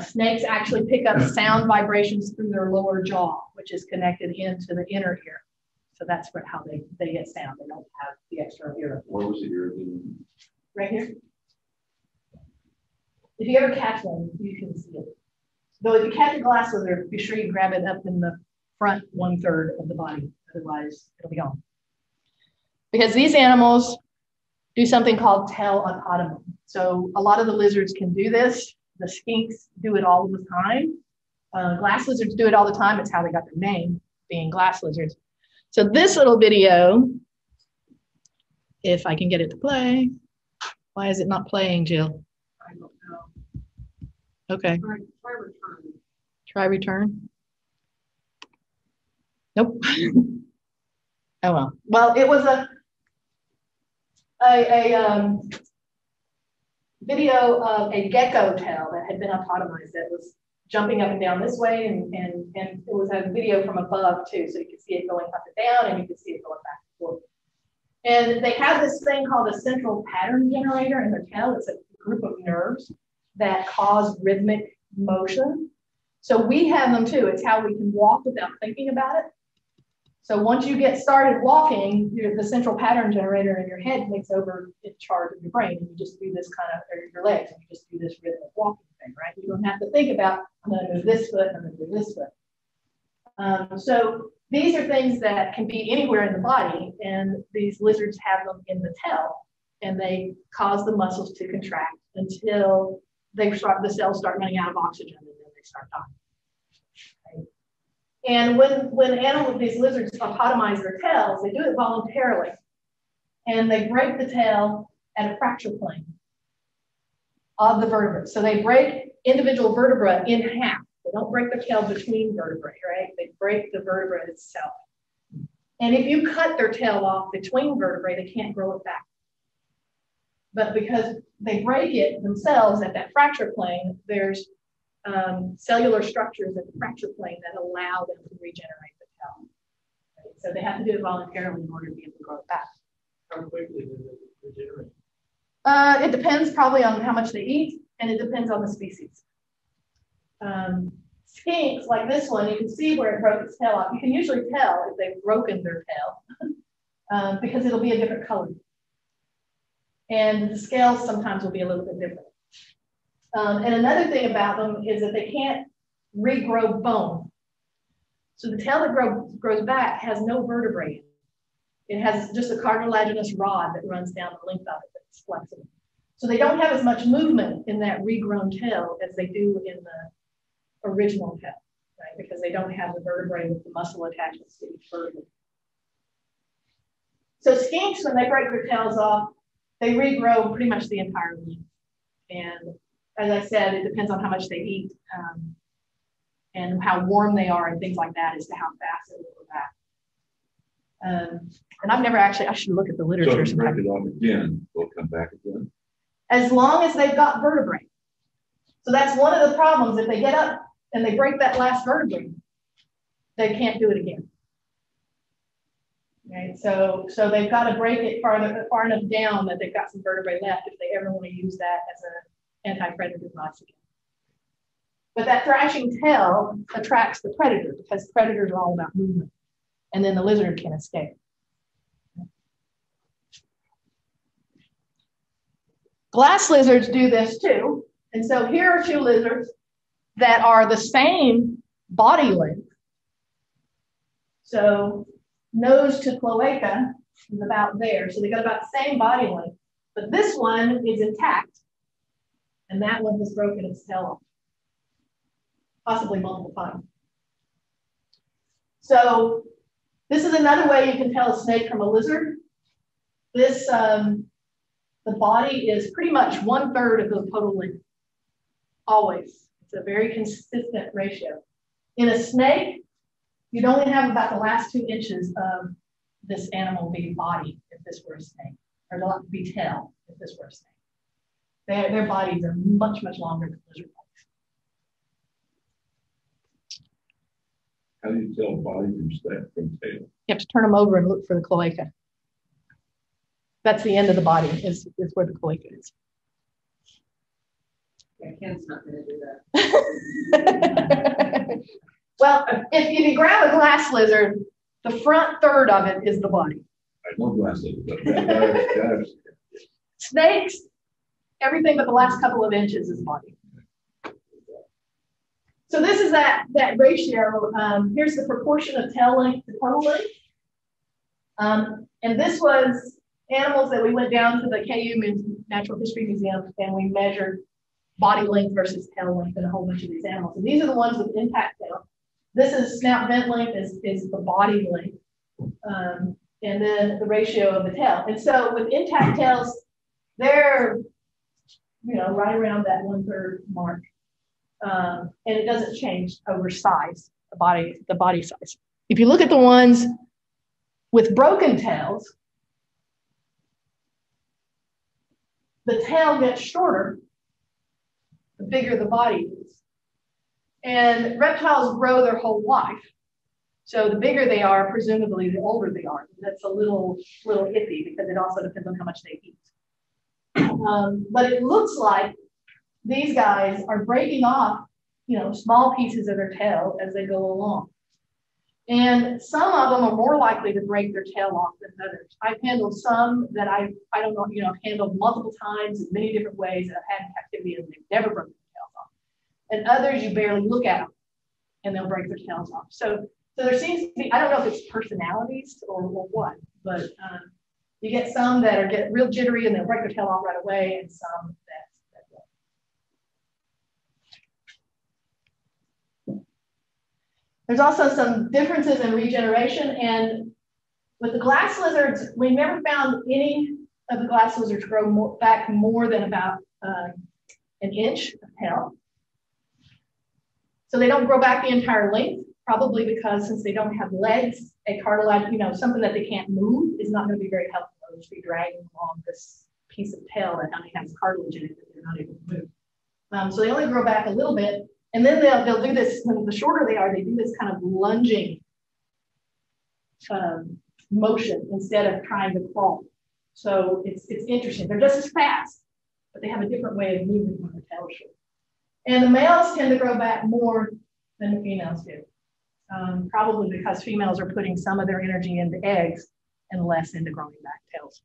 Snakes actually pick up sound vibrations through their lower jaw, which is connected into the inner ear. So that's where, how they get sound. They don't have the external ear opening. Where was the ear opening? Right here. If you ever catch one, you can see it. Though if you catch a glass lizard, be sure you grab it up in the front 1/3 of the body. Otherwise, it'll be gone. Because these animals do something called tail autotomy. So a lot of the lizards can do this. The skinks do it all the time. Glass lizards do it all the time. It's how they got their name, being glass lizards. So this little video, if I can get it to play. Why is it not playing, Jill? I don't know. Okay. Try return. Try return? Nope. Oh, well. Well, it was a video of a gecko tail that had been autotomized that was jumping up and down this way, and it was a video from above too, so you could see it going up and down, and you could see it going back and forth. And they have this thing called a central pattern generator in their tail. It's a group of nerves that cause rhythmic motion. So we have them too. It's how we can walk without thinking about it. So once you get started walking, the central pattern generator in your head takes over in charge of your brain, and you just do this kind of, or your legs, and you just do this rhythmic walking thing, right? You don't have to think about, I'm going to move this foot, I'm going to move this foot. So these are things that can be anywhere in the body, and these lizards have them in the tail, and they cause the muscles to contract until they start, the cells start running out of oxygen, and then they start dying. And when animals, these lizards autotomize their tails, they do it voluntarily. And they break the tail at a fracture plane of the vertebrae. So they break individual vertebrae in half. They don't break the tail between vertebrae, right? They break the vertebra itself. And if you cut their tail off between vertebrae, they can't grow it back. But because they break it themselves at that fracture plane, there's cellular structures at the fracture plane that allow them to regenerate the tail. Right? So they have to do it voluntarily in order to be able to grow it back. How quickly do they regenerate? It depends probably on how much they eat, and it depends on the species. Skinks, like this one, you can see where it broke its tail off. You can usually tell if they've broken their tail because it'll be a different color. And the scales sometimes will be a little bit different. And another thing about them is that they can't regrow bone. So the tail that grows back has no vertebrae. It has just a cartilaginous rod that runs down the length of it that's flexible. So they don't have as much movement in that regrown tail as they do in the original tail, right? Because they don't have the vertebrae with the muscle attachments to each vertebra. So skinks, when they break their tails off, they regrow pretty much the entire length. And as I said, it depends on how much they eat and how warm they are and things like that as to how fast it will go back. And I've never actually, I should look at the literature. So if you break it off again, they'll come back again? As long as they've got vertebrae. So that's one of the problems. If they get up and they break that last vertebrae, they can't do it again. Right? So they've got to break it far enough down that they've got some vertebrae left if they ever want to use that as an anti-predator device again. But that thrashing tail attracts the predator because predators are all about movement. And then the lizard can escape. Glass lizards do this too. And so here are two lizards that are the same body length. So nose to cloaca is about there. So they got about the same body length. But this one is intact. And that one has broken its tail off. Possibly multiple times. So this is another way you can tell a snake from a lizard. This, the body is pretty much 1/3 of the total length, always. It's a very consistent ratio. In a snake, you'd only have about the last 2 inches of this animal being body, if this were a snake, or the be tail, if this were a snake. Their bodies are much, much longer than lizard bodies. How do you tell body from tail? You have to turn them over and look for the cloaca. That's the end of the body, is where the cloaca is. Yeah, Ken's not going to do that. Well, if you grab a glass lizard, the front third of it is the body. I love glass lizards. That is. Snakes, everything but the last couple of inches is body. So this is that ratio. Here's the proportion of tail length to total length. And this was animals that we went down to the KU Natural History Museum and we measured body length versus tail length in a whole bunch of these animals. And these are the ones with impact tail. This is snout vent length is the body length. And then the ratio of the tail. And so with intact tails, they're, you know, right around that 1/3 mark. And it doesn't change over size, the body size. If you look at the ones with broken tails, the tail gets shorter, the bigger the body is. And reptiles grow their whole life. So the bigger they are, presumably the older they are. That's a little iffy because it also depends on how much they eat. But it looks like these guys are breaking off, you know, small pieces of their tail as they go along. And some of them are more likely to break their tail off than others. I've handled some that I don't know, you know, I've handled multiple times in many different ways that I've had in captivity and they've never broken their tails off. And others, you barely look at them and they'll break their tails off. So there seems to be, I don't know if it's personalities or what, but you get some that get real jittery and they'll break their tail off right away and some that. There's also some differences in regeneration, and with the glass lizards, we never found any of the glass lizards grow back more than about an inch of tail. So they don't grow back the entire length, probably because since they don't have legs, a cartilage, you know, something that they can't move is not going to be very helpful. They'll just be dragging along this piece of tail that only has cartilage in it that they're not able to move. So they only grow back a little bit. And then they'll do this, when the shorter they are, they do this kind of lunging motion instead of trying to crawl. So it's interesting. They're just as fast, but they have a different way of moving when the tail is short. And the males tend to grow back more than the females do, probably because females are putting some of their energy into eggs and less into growing back tails.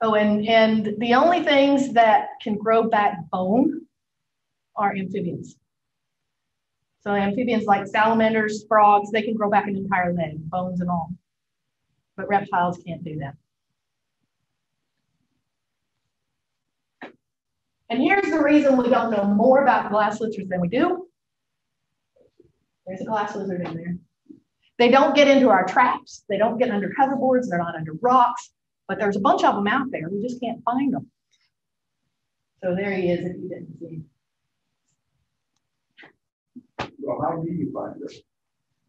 Oh, and the only things that can grow back bone are amphibians. So amphibians like salamanders, frogs, they can grow back an entire leg, bones and all. But reptiles can't do that. And here's the reason we don't know more about glass lizards than we do. There's a glass lizard in there. They don't get into our traps. They don't get under hoverboards. They're not under rocks. But there's a bunch of them out there. We just can't find them. So there he is if you didn't see him. Well, how do you find them?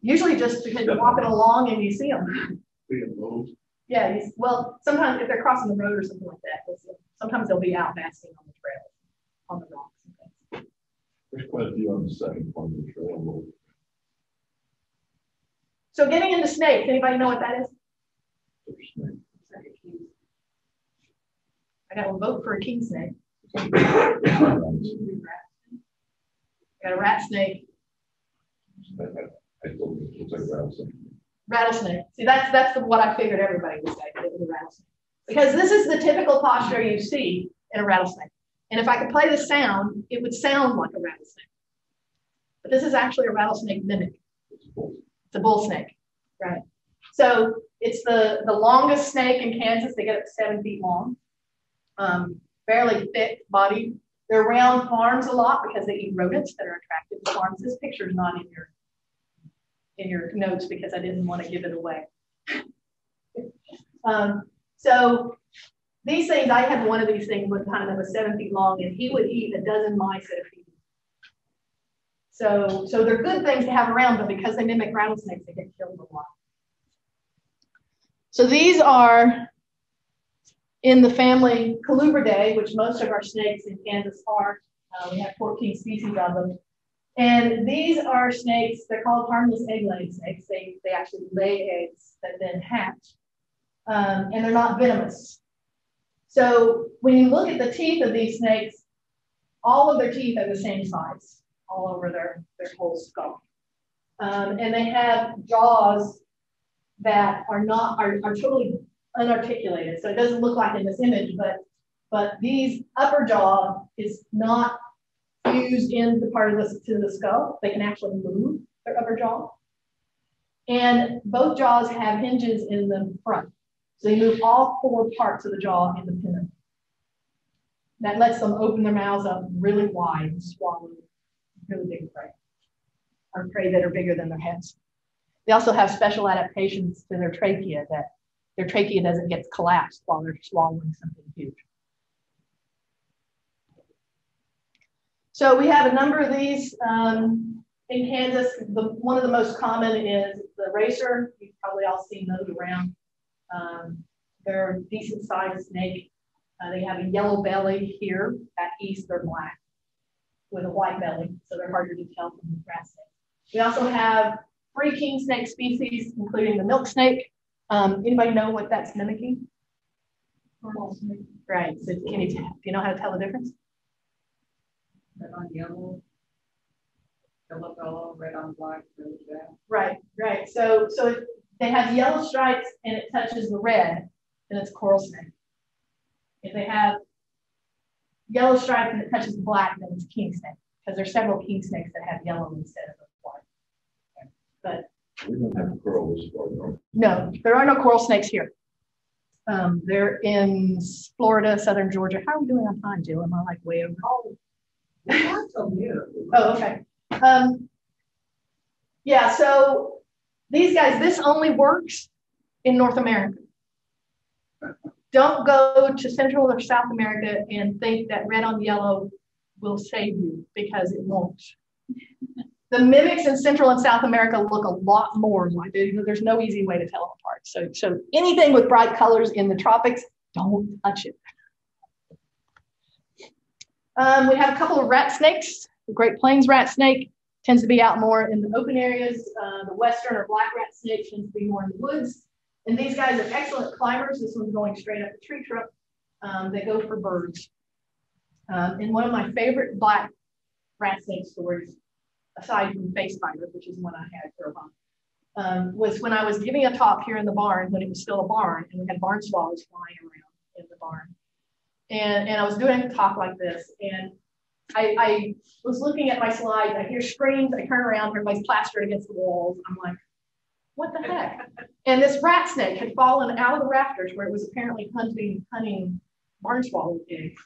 Usually just because you're walking along and you see them. See them. Yeah, well, sometimes if they're crossing the road or something like that, sometimes they'll be out basking on the trail, on the rocks. There's quite a few on the second part of the trail. So getting into snakes, anybody know what that is? I got a vote for a king snake. Got a rat snake. Rattlesnake. See, that's what I figured everybody would say, but it was a rattlesnake. Because this is the typical posture you see in a rattlesnake. And if I could play the sound, it would sound like a rattlesnake. But this is actually a rattlesnake mimic. It's a bull snake, right? So it's the longest snake in Kansas. They get up to 7 feet long, fairly thick body. They're around farms a lot because they eat rodents that are attracted to farms. This picture is not in your notes because I didn't want to give it away. So these things, I had one of these things one time that was 7 feet long, and he would eat a dozen mice at a feed. So they're good things to have around, but because they mimic rattlesnakes, they get killed a lot. So these are in the family Colubridae, which most of our snakes in Kansas are. We have 14 species of them. And these are snakes, they're called harmless egg-laying snakes. They actually lay eggs that then hatch. And they're not venomous. So when you look at the teeth of these snakes, all of their teeth are the same size all over their whole skull. And they have jaws that are totally unarticulated. So it doesn't look like in this image, but these upper jaw is not fused in the part of the skull. They can actually move their upper jaw. And both jaws have hinges in the front. So they move all four parts of the jaw independently. That lets them open their mouths up really wide and swallow really big prey, or prey that are bigger than their heads. They also have special adaptations to their trachea that their trachea doesn't get collapsed while they're swallowing something huge. So we have a number of these in Kansas. One of the most common is the racer. You've probably all seen those around. They're a decent sized snake. They have a yellow belly here. At east, they're black with a white belly, so they're harder to tell from the grass snake. We also have 3 king snake species, including the milk snake. Anybody know what that's mimicking? Right, so do you know how to tell the difference? Red on yellow, yellow bellow, red on black, red on black. Right. So if they have yellow stripes and it touches the red, then it's coral snake. If they have yellow stripes and it touches the black, then it's king snake, because there's several king snakes that have yellow instead of white. But we don't have corals far north. No, there are no coral snakes here. They're in Florida, southern Georgia. How are we doing on time, Jill? Am I like way over? Oh, okay. Yeah, so these guys, this only works in North America. Don't go to Central or South America and think that red on yellow will save you, because it won't. The mimics in Central and South America look a lot more like it. There's no easy way to tell them apart. So anything with bright colors in the tropics, don't touch it. We have a couple of rat snakes. The Great Plains rat snake tends to be out more in the open areas. The western or black rat snake tends to be more in the woods. And these guys are excellent climbers. This one's going straight up the tree trunk. They go for birds. And one of my favorite black rat snake stories, aside from face fibers, which is one I had for a while, was when I was giving a talk here in the barn when it was still a barn, and we had barn swallows flying around in the barn. And I was doing a talk like this, and I was looking at my slides. I hear screams. I turn around. Everybody's plastered against the walls. I'm like, what the heck? And this rat snake had fallen out of the rafters where it was apparently hunting barn swallow eggs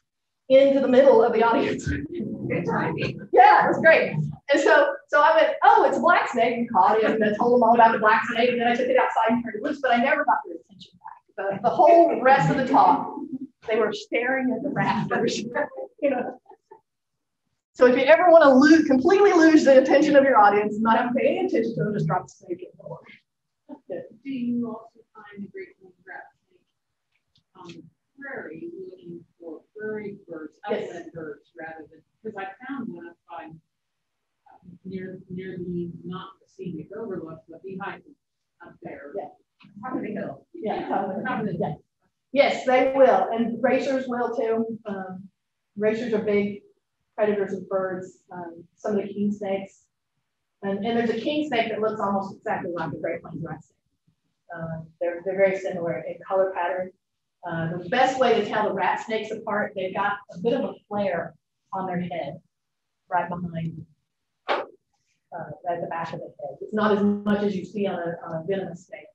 into the middle of the audience. Yeah, it was great. And so I went, oh, it's a black snake, and caught it, and I told them all about the black snake, and then I took it outside and turned it loose, but I never got their attention back. The whole rest of the talk, they were staring at the rafters, you know. So if you ever want to completely lose the attention of your audience, not have to pay any attention to them, just drop the snake in the water. Do you also find the Great Plains rat snake on the prairie looking for prairie birds, outland birds, rather than, because I found one up by near the, not the scenic overlook, but behind up there. Yeah. Top of the hill. Yeah, top of the hill. Yeah. Yes, they will. And racers will too. Racers are big predators of birds, some of the king snakes. And there's a king snake that looks almost exactly like the Great Plains rat snake. They're very similar in color pattern. The best way to tell the rat snakes apart, they've got a bit of a flare on their head, right behind at the back of the head. It's not as much as you see on a venomous snake,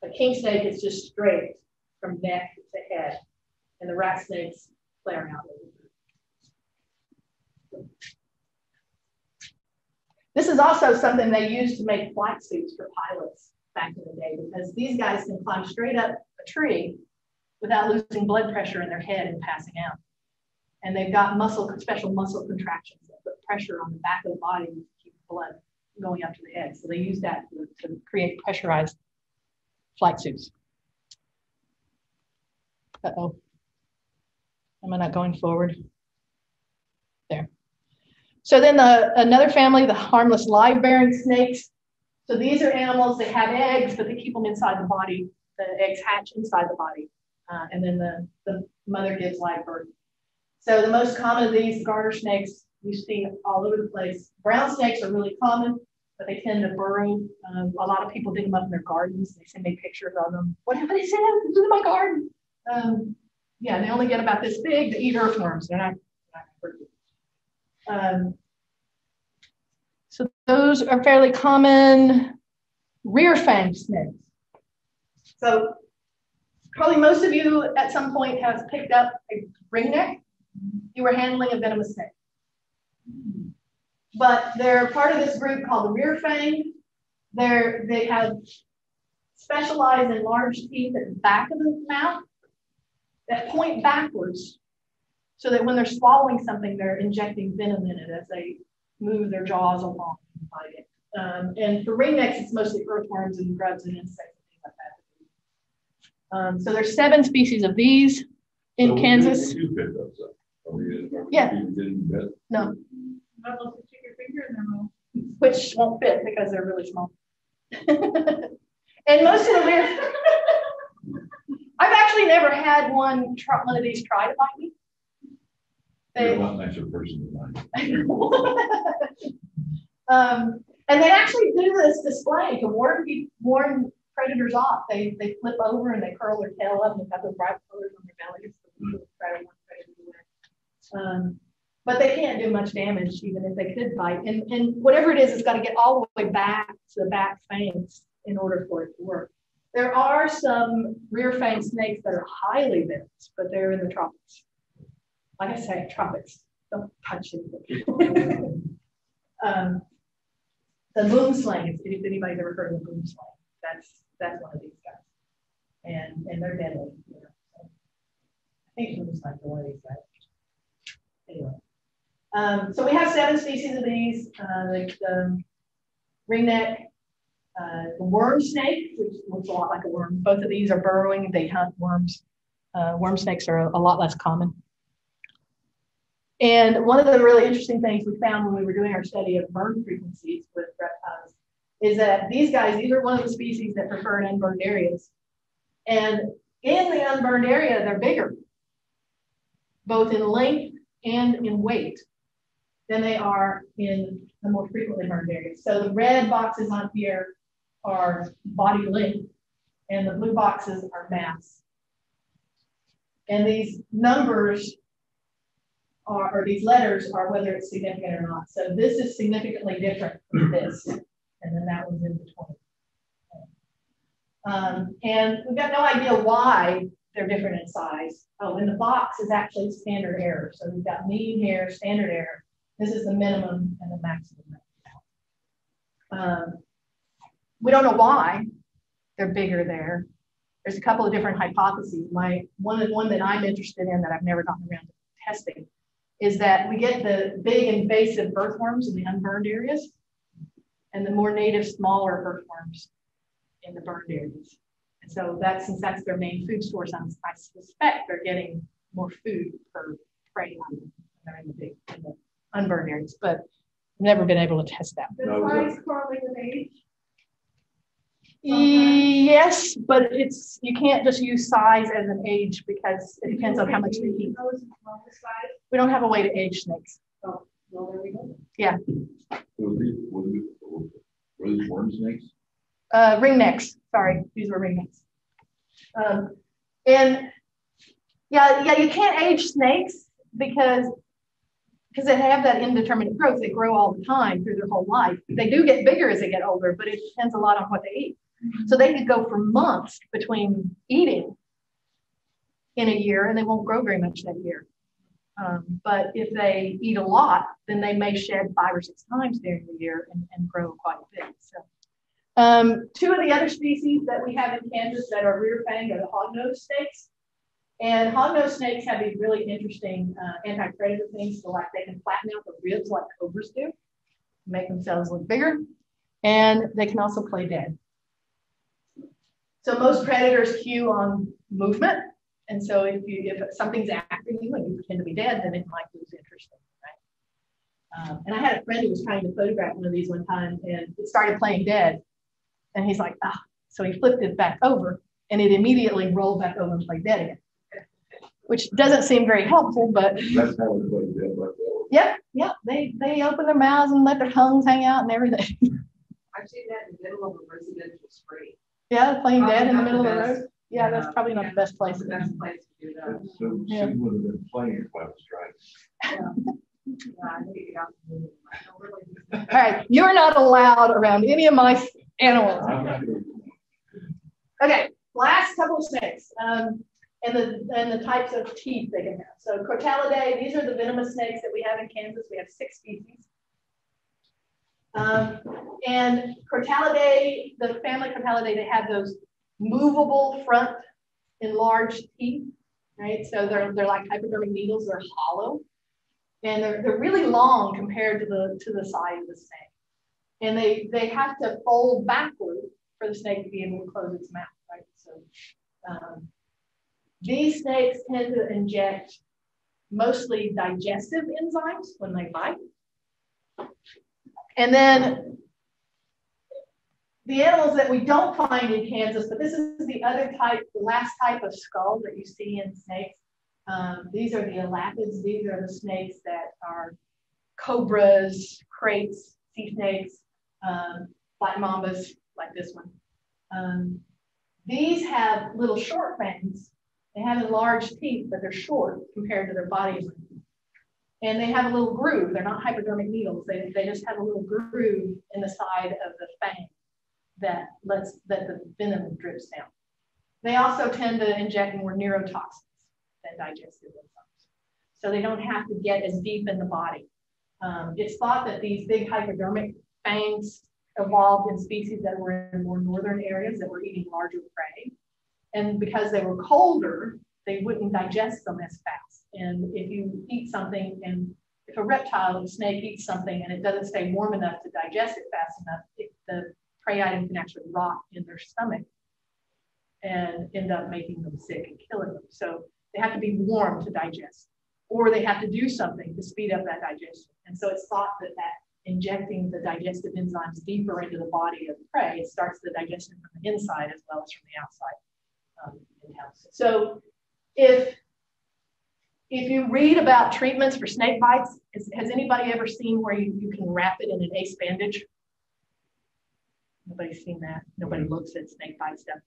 but a king snake is just straight from neck to head, and the rat snakes flare out. This is also something they used to make flight suits for pilots back in the day, because these guys can climb straight up a tree without losing blood pressure in their head and passing out. And they've got special muscle contractions that put pressure on the back of the body to keep blood going up to the head. So they use that to create pressurized flight suits. Uh-oh, am I not going forward? There. So then another family, the harmless live-bearing snakes. So these are animals that have eggs, but they keep them inside the body. The eggs hatch inside the body, and then the mother gives live birth. So the most common of these garter snakes you see all over the place. Brown snakes are really common, but they tend to burrow. A lot of people dig them up in their gardens. They send me pictures of them. What happened? They sent them to my garden. Yeah, they only get about this big. They eat earthworms. They're not pretty. So those are fairly common. Rear fang snakes. So probably most of you at some point have picked up a ringneck. You were handling a venomous snake. But they're part of this group called the rear fang. They have specialized and large teeth at the back of the mouth that point backwards so that when they're swallowing something, they're injecting venom in it as they move their jaws along and bite it. And for ringnecks, it's mostly earthworms and grubs and insects and things like that. So there's 7 species of these in Kansas. Yeah. No. Which won't fit because they're really small. And most of the weird. I've actually never had one of these try to bite me. They're a lot nicer person than I. And they actually do this display to warn predators off. They flip over and they curl their tail up and have those bright colors on their bellies. But they can't do much damage even if they could bite. And whatever it is, it's got to get all the way back to the back fangs in order for it to work. There are some rear fang snakes that are highly venomous, but they're in the tropics. Like I say, tropics, don't touch anything. The loomslang, if anybody's ever heard of the loomslang, that's one of these guys. And they're deadly. You know, so I think loomslang's one of these guys. Anyway, so we have 7 species of these, like the ringneck, the worm snake, which looks a lot like a worm. Both of these are burrowing, they hunt worms. Worm snakes are a lot less common. And one of the really interesting things we found when we were doing our study of burn frequencies with reptiles is that these are one of the species that prefer unburned areas. And in the unburned area, they're bigger, both in length and in weight than they are in the more frequently burned areas. So the red boxes on here are body length, and the blue boxes are mass. And these numbers are, or these letters are whether it's significant or not. So this is significantly different from this, and then that one's in between. And we've got no idea why they're different in size. Oh, and the box is actually standard error. So we've got mean here, standard error. This is the minimum and the maximum. We don't know why they're bigger there. There's a couple of different hypotheses. One that I'm interested in that I've never gotten around to testing is that we get the big invasive earthworms in the unburned areas and the more native, smaller earthworms in the burned areas. And so that, since that's their main food source, I suspect they're getting more food per prey on them in the unburned areas, but I've never been able to test that. Does size correlate with age? Yes, but it's, you can't just use size as an age because it depends on how much they eat. We don't have a way to age snakes. Oh, well, there we go. Yeah. Were these worm snakes? Ring necks. Sorry, these were ring necks. And yeah, you can't age snakes because they have that indeterminate growth. They grow all the time through their whole life. They do get bigger as they get older, but it depends a lot on what they eat. So they could go for months between eating in a year, and they won't grow very much that year. But if they eat a lot, then they may shed 5 or 6 times during the year and grow quite a bit. So, two of the other species that we have in Kansas that are rear-fanged are the hognose snakes. And hognose snakes have these really interesting anti-predator things. So like they can flatten out the ribs like cobras do, make themselves look bigger, and they can also play dead. So most predators cue on movement. And so if something's after you and you pretend to be dead, then it might lose interest in you, right? And I had a friend who was trying to photograph one of these one time, and it started playing dead. And he's like, ah. So he flipped it back over, and it immediately rolled back over and played dead again, which doesn't seem very helpful, but that's how it plays dead, right? Yeah. They open their mouths and let their tongues hang out and everything. I've seen that in the middle of a residential street. Yeah, playing dead in the middle of the road. Yeah, that's probably not the best place to do that. So she would have been playing if I was driving. All right, you're not allowed around any of my animals. Okay, last couple of snakes and the types of teeth they can have. So Crotalidae, these are the venomous snakes that we have in Kansas. We have 6 species. And Crotalidae, the family Crotalidae, they have those movable front enlarged teeth, right? So they're like hypodermic needles. They're hollow, and they're really long compared to the size of the snake. And they have to fold backward for the snake to be able to close its mouth, right? So these snakes tend to inject mostly digestive enzymes when they bite. And then the animals that we don't find in Kansas, but this is the other type, the last type of skull that you see in snakes. These are the elapids. These are the snakes that are cobras, crates, sea snakes, black mambas, like this one. These have little short fangs. They have enlarged teeth, but they're short compared to their body length. And they have a little groove. They're not hypodermic needles. They just have a little groove in the side of the fang that the venom drips down. They also tend to inject more neurotoxins than digestive enzymes. So they don't have to get as deep in the body. It's thought that these big hypodermic fangs evolved in species that were in more northern areas that were eating larger prey. And because they were colder, they wouldn't digest them as fast. And if you eat something, and if a reptile, a snake eats something and it doesn't stay warm enough to digest it fast enough, the prey item can actually rot in their stomach and end up making them sick and killing them. So they have to be warm to digest, or they have to do something to speed up that digestion. And so it's thought that injecting the digestive enzymes deeper into the body of the prey starts the digestion from the inside as well as from the outside. So if you read about treatments for snake bites, has anybody ever seen where you can wrap it in an ace bandage? Nobody's seen that. Nobody looks at snake bite stuff.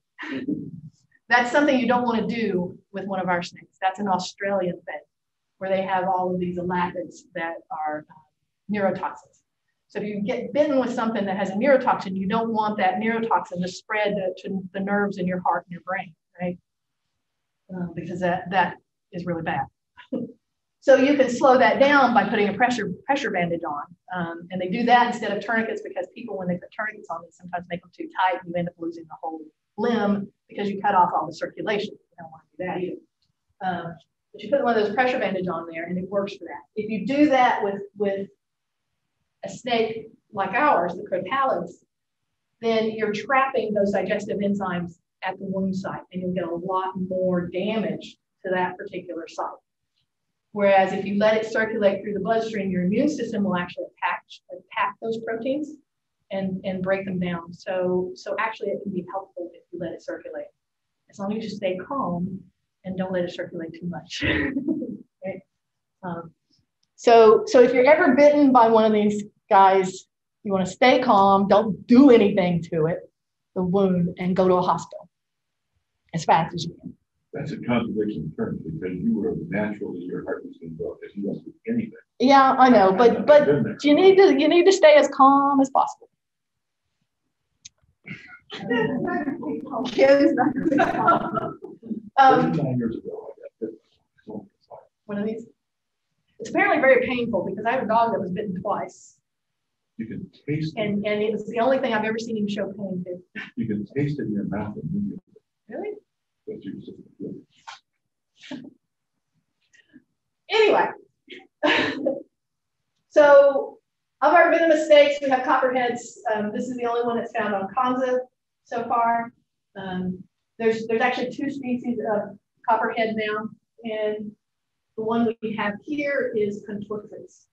That's something you don't want to do with one of our snakes. That's an Australian thing where they have all of these elapids that are neurotoxins. So if you get bitten with something that has a neurotoxin, you don't want that neurotoxin to spread to the nerves in your heart and your brain, right? Because that is really bad. So you can slow that down by putting a pressure bandage on. And they do that instead of tourniquets because people, when they put tourniquets on, they sometimes make them too tight. You end up losing the whole limb because you cut off all the circulation. You don't want to do that either. But you put one of those pressure bandages on there and it works for that. If you do that with a snake like ours, the crotalids, then you're trapping those digestive enzymes at the wound site and you'll get a lot more damage to that particular site. Whereas if you let it circulate through the bloodstream, your immune system will actually attack those proteins and break them down. So actually it can be helpful if you let it circulate. As long as you stay calm and don't let it circulate too much. Okay. So if you're ever bitten by one of these guys, you want to stay calm, don't do anything to it, the wound, and go to a hospital as fast as you can. That's a contradiction in terms because you were naturally, your heart was going to go because you don't do anything. Yeah, I know, but you need to stay as calm as possible. One of these. It's apparently very painful because I have a dog that was bitten twice. You can taste it. And it's the only thing I've ever seen him show pain to. You can taste it in your mouth immediately. Really? Anyway, so of our venomous snakes, we have copperheads. This is the only one that's found on Konza so far. There's actually two species of copperhead now, and the one we have here is contortrix.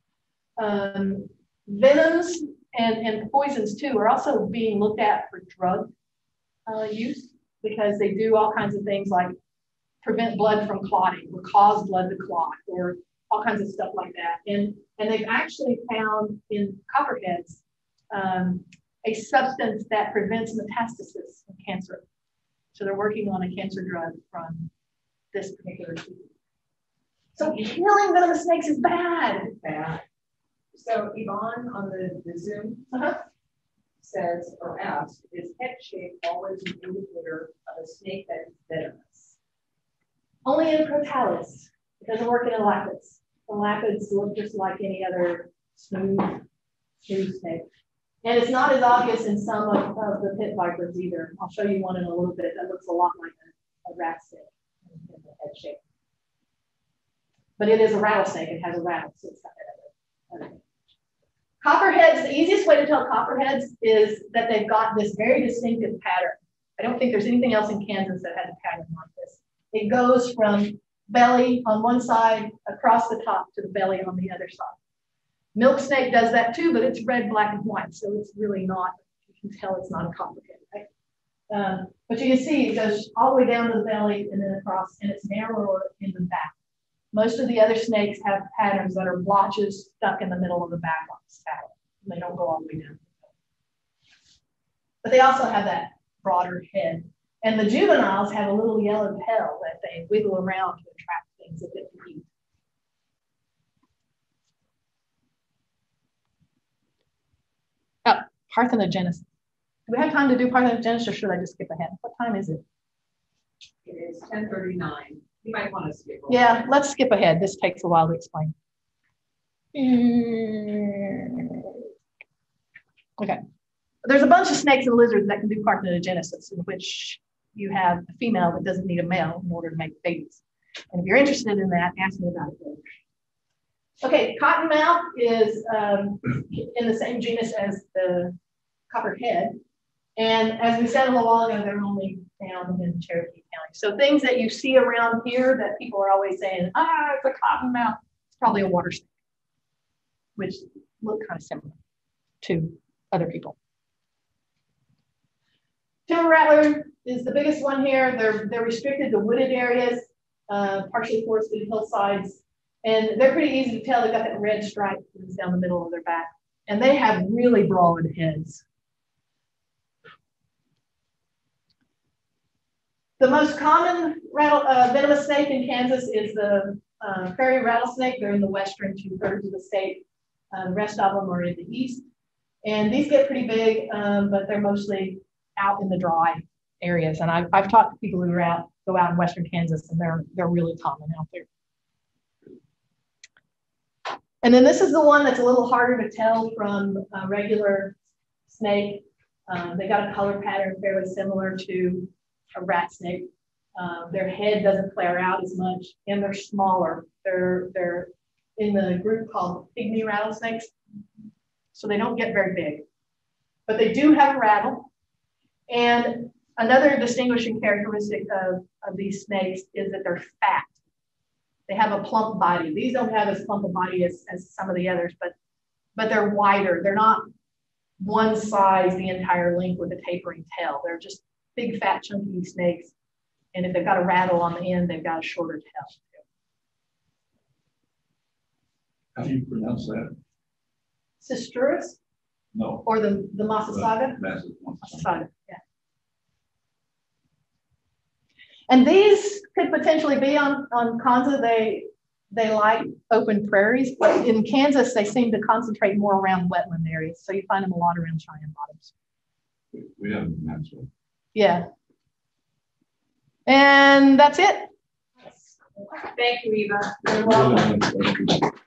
Venoms and poisons too are also being looked at for drug use, because they do all kinds of things like prevent blood from clotting or cause blood to clot or all kinds of stuff like that. And they've actually found in copperheads a substance that prevents metastasis of cancer. So they're working on a cancer drug from this particular species. So killing venomous snakes is bad. It's bad. So Yvonne on the Zoom, says or asks, is head shape always an indicator of a snake that is venomous? Only in Crotalidae. It doesn't work in Elapidae. Elapidae look just like any other smooth snake. And it's not as obvious in some of the pit vipers either. I'll show you one in a little bit that looks a lot like a rat snake in the head shape. But it is a rattlesnake. It has a rattle, so it's got that other. Copperheads, the easiest way to tell copperheads is that they've got this very distinctive pattern. I don't think there's anything else in Kansas that has a pattern like this. It goes from belly on one side across the top to the belly on the other side. Milk snake does that too, but it's red, black, and white, so it's really not, you can tell it's not a copperhead, right? But you can see it goes all the way down to the belly and then across, and it's narrower in the back. Most of the other snakes have patterns that are blotches stuck in the middle of the back on the saddle. They don't go all the way down. But they also have that broader head. And the juveniles have a little yellow tail that they wiggle around to attract things that they can eat. Oh, parthenogenesis. Do we have time to do parthenogenesis or should I just skip ahead? What time is it? It is 10:39. You might want to skip. Yeah, let's skip ahead. This takes a while to explain. Okay. There's a bunch of snakes and lizards that can do parthenogenesis, in which you have a female that doesn't need a male in order to make babies. And if you're interested in that, ask me about it later. Okay, cottonmouth is in the same genus as the copperhead. And as we said a little while ago, they're only found in Cherokee County. So things that you see around here that people are always saying, ah, it's a cottonmouth, it's probably a water snake, which look kind of similar to other people. Timber rattler is the biggest one here. They're restricted to wooded areas, partially forested hillsides, and they're pretty easy to tell. They've got that red stripe down the middle of their back, and they have really broad heads. The most common venomous snake in Kansas is the prairie rattlesnake. They're in the western two-thirds of the state. The rest of them are in the east. And these get pretty big, but they're mostly out in the dry areas. And I've talked to people who are go out in western Kansas, and they're really common out there. And then this is the one that's a little harder to tell from a regular snake. They got a color pattern fairly similar to a rat snake. Their head doesn't flare out as much, and they're smaller. They're in the group called pygmy rattlesnakes, so they don't get very big, but they do have a rattle. And another distinguishing characteristic of these snakes is that they're fat. They have a plump body. These don't have as plump a body as some of the others, but they're wider. They're not one size the entire length with a tapering tail. They're just big, fat, chunky snakes. And if they've got a rattle on the end, they've got a shorter tail. How do you pronounce that? Sistrurus? No. Or the Masasaga? Masasaga, yeah. And these could potentially be on Konza. They like open prairies, but in Kansas, they seem to concentrate more around wetland areas. So you find them a lot around Cheyenne bottoms. We have natural. Yeah. And that's it. Thank you, Eva. You're welcome.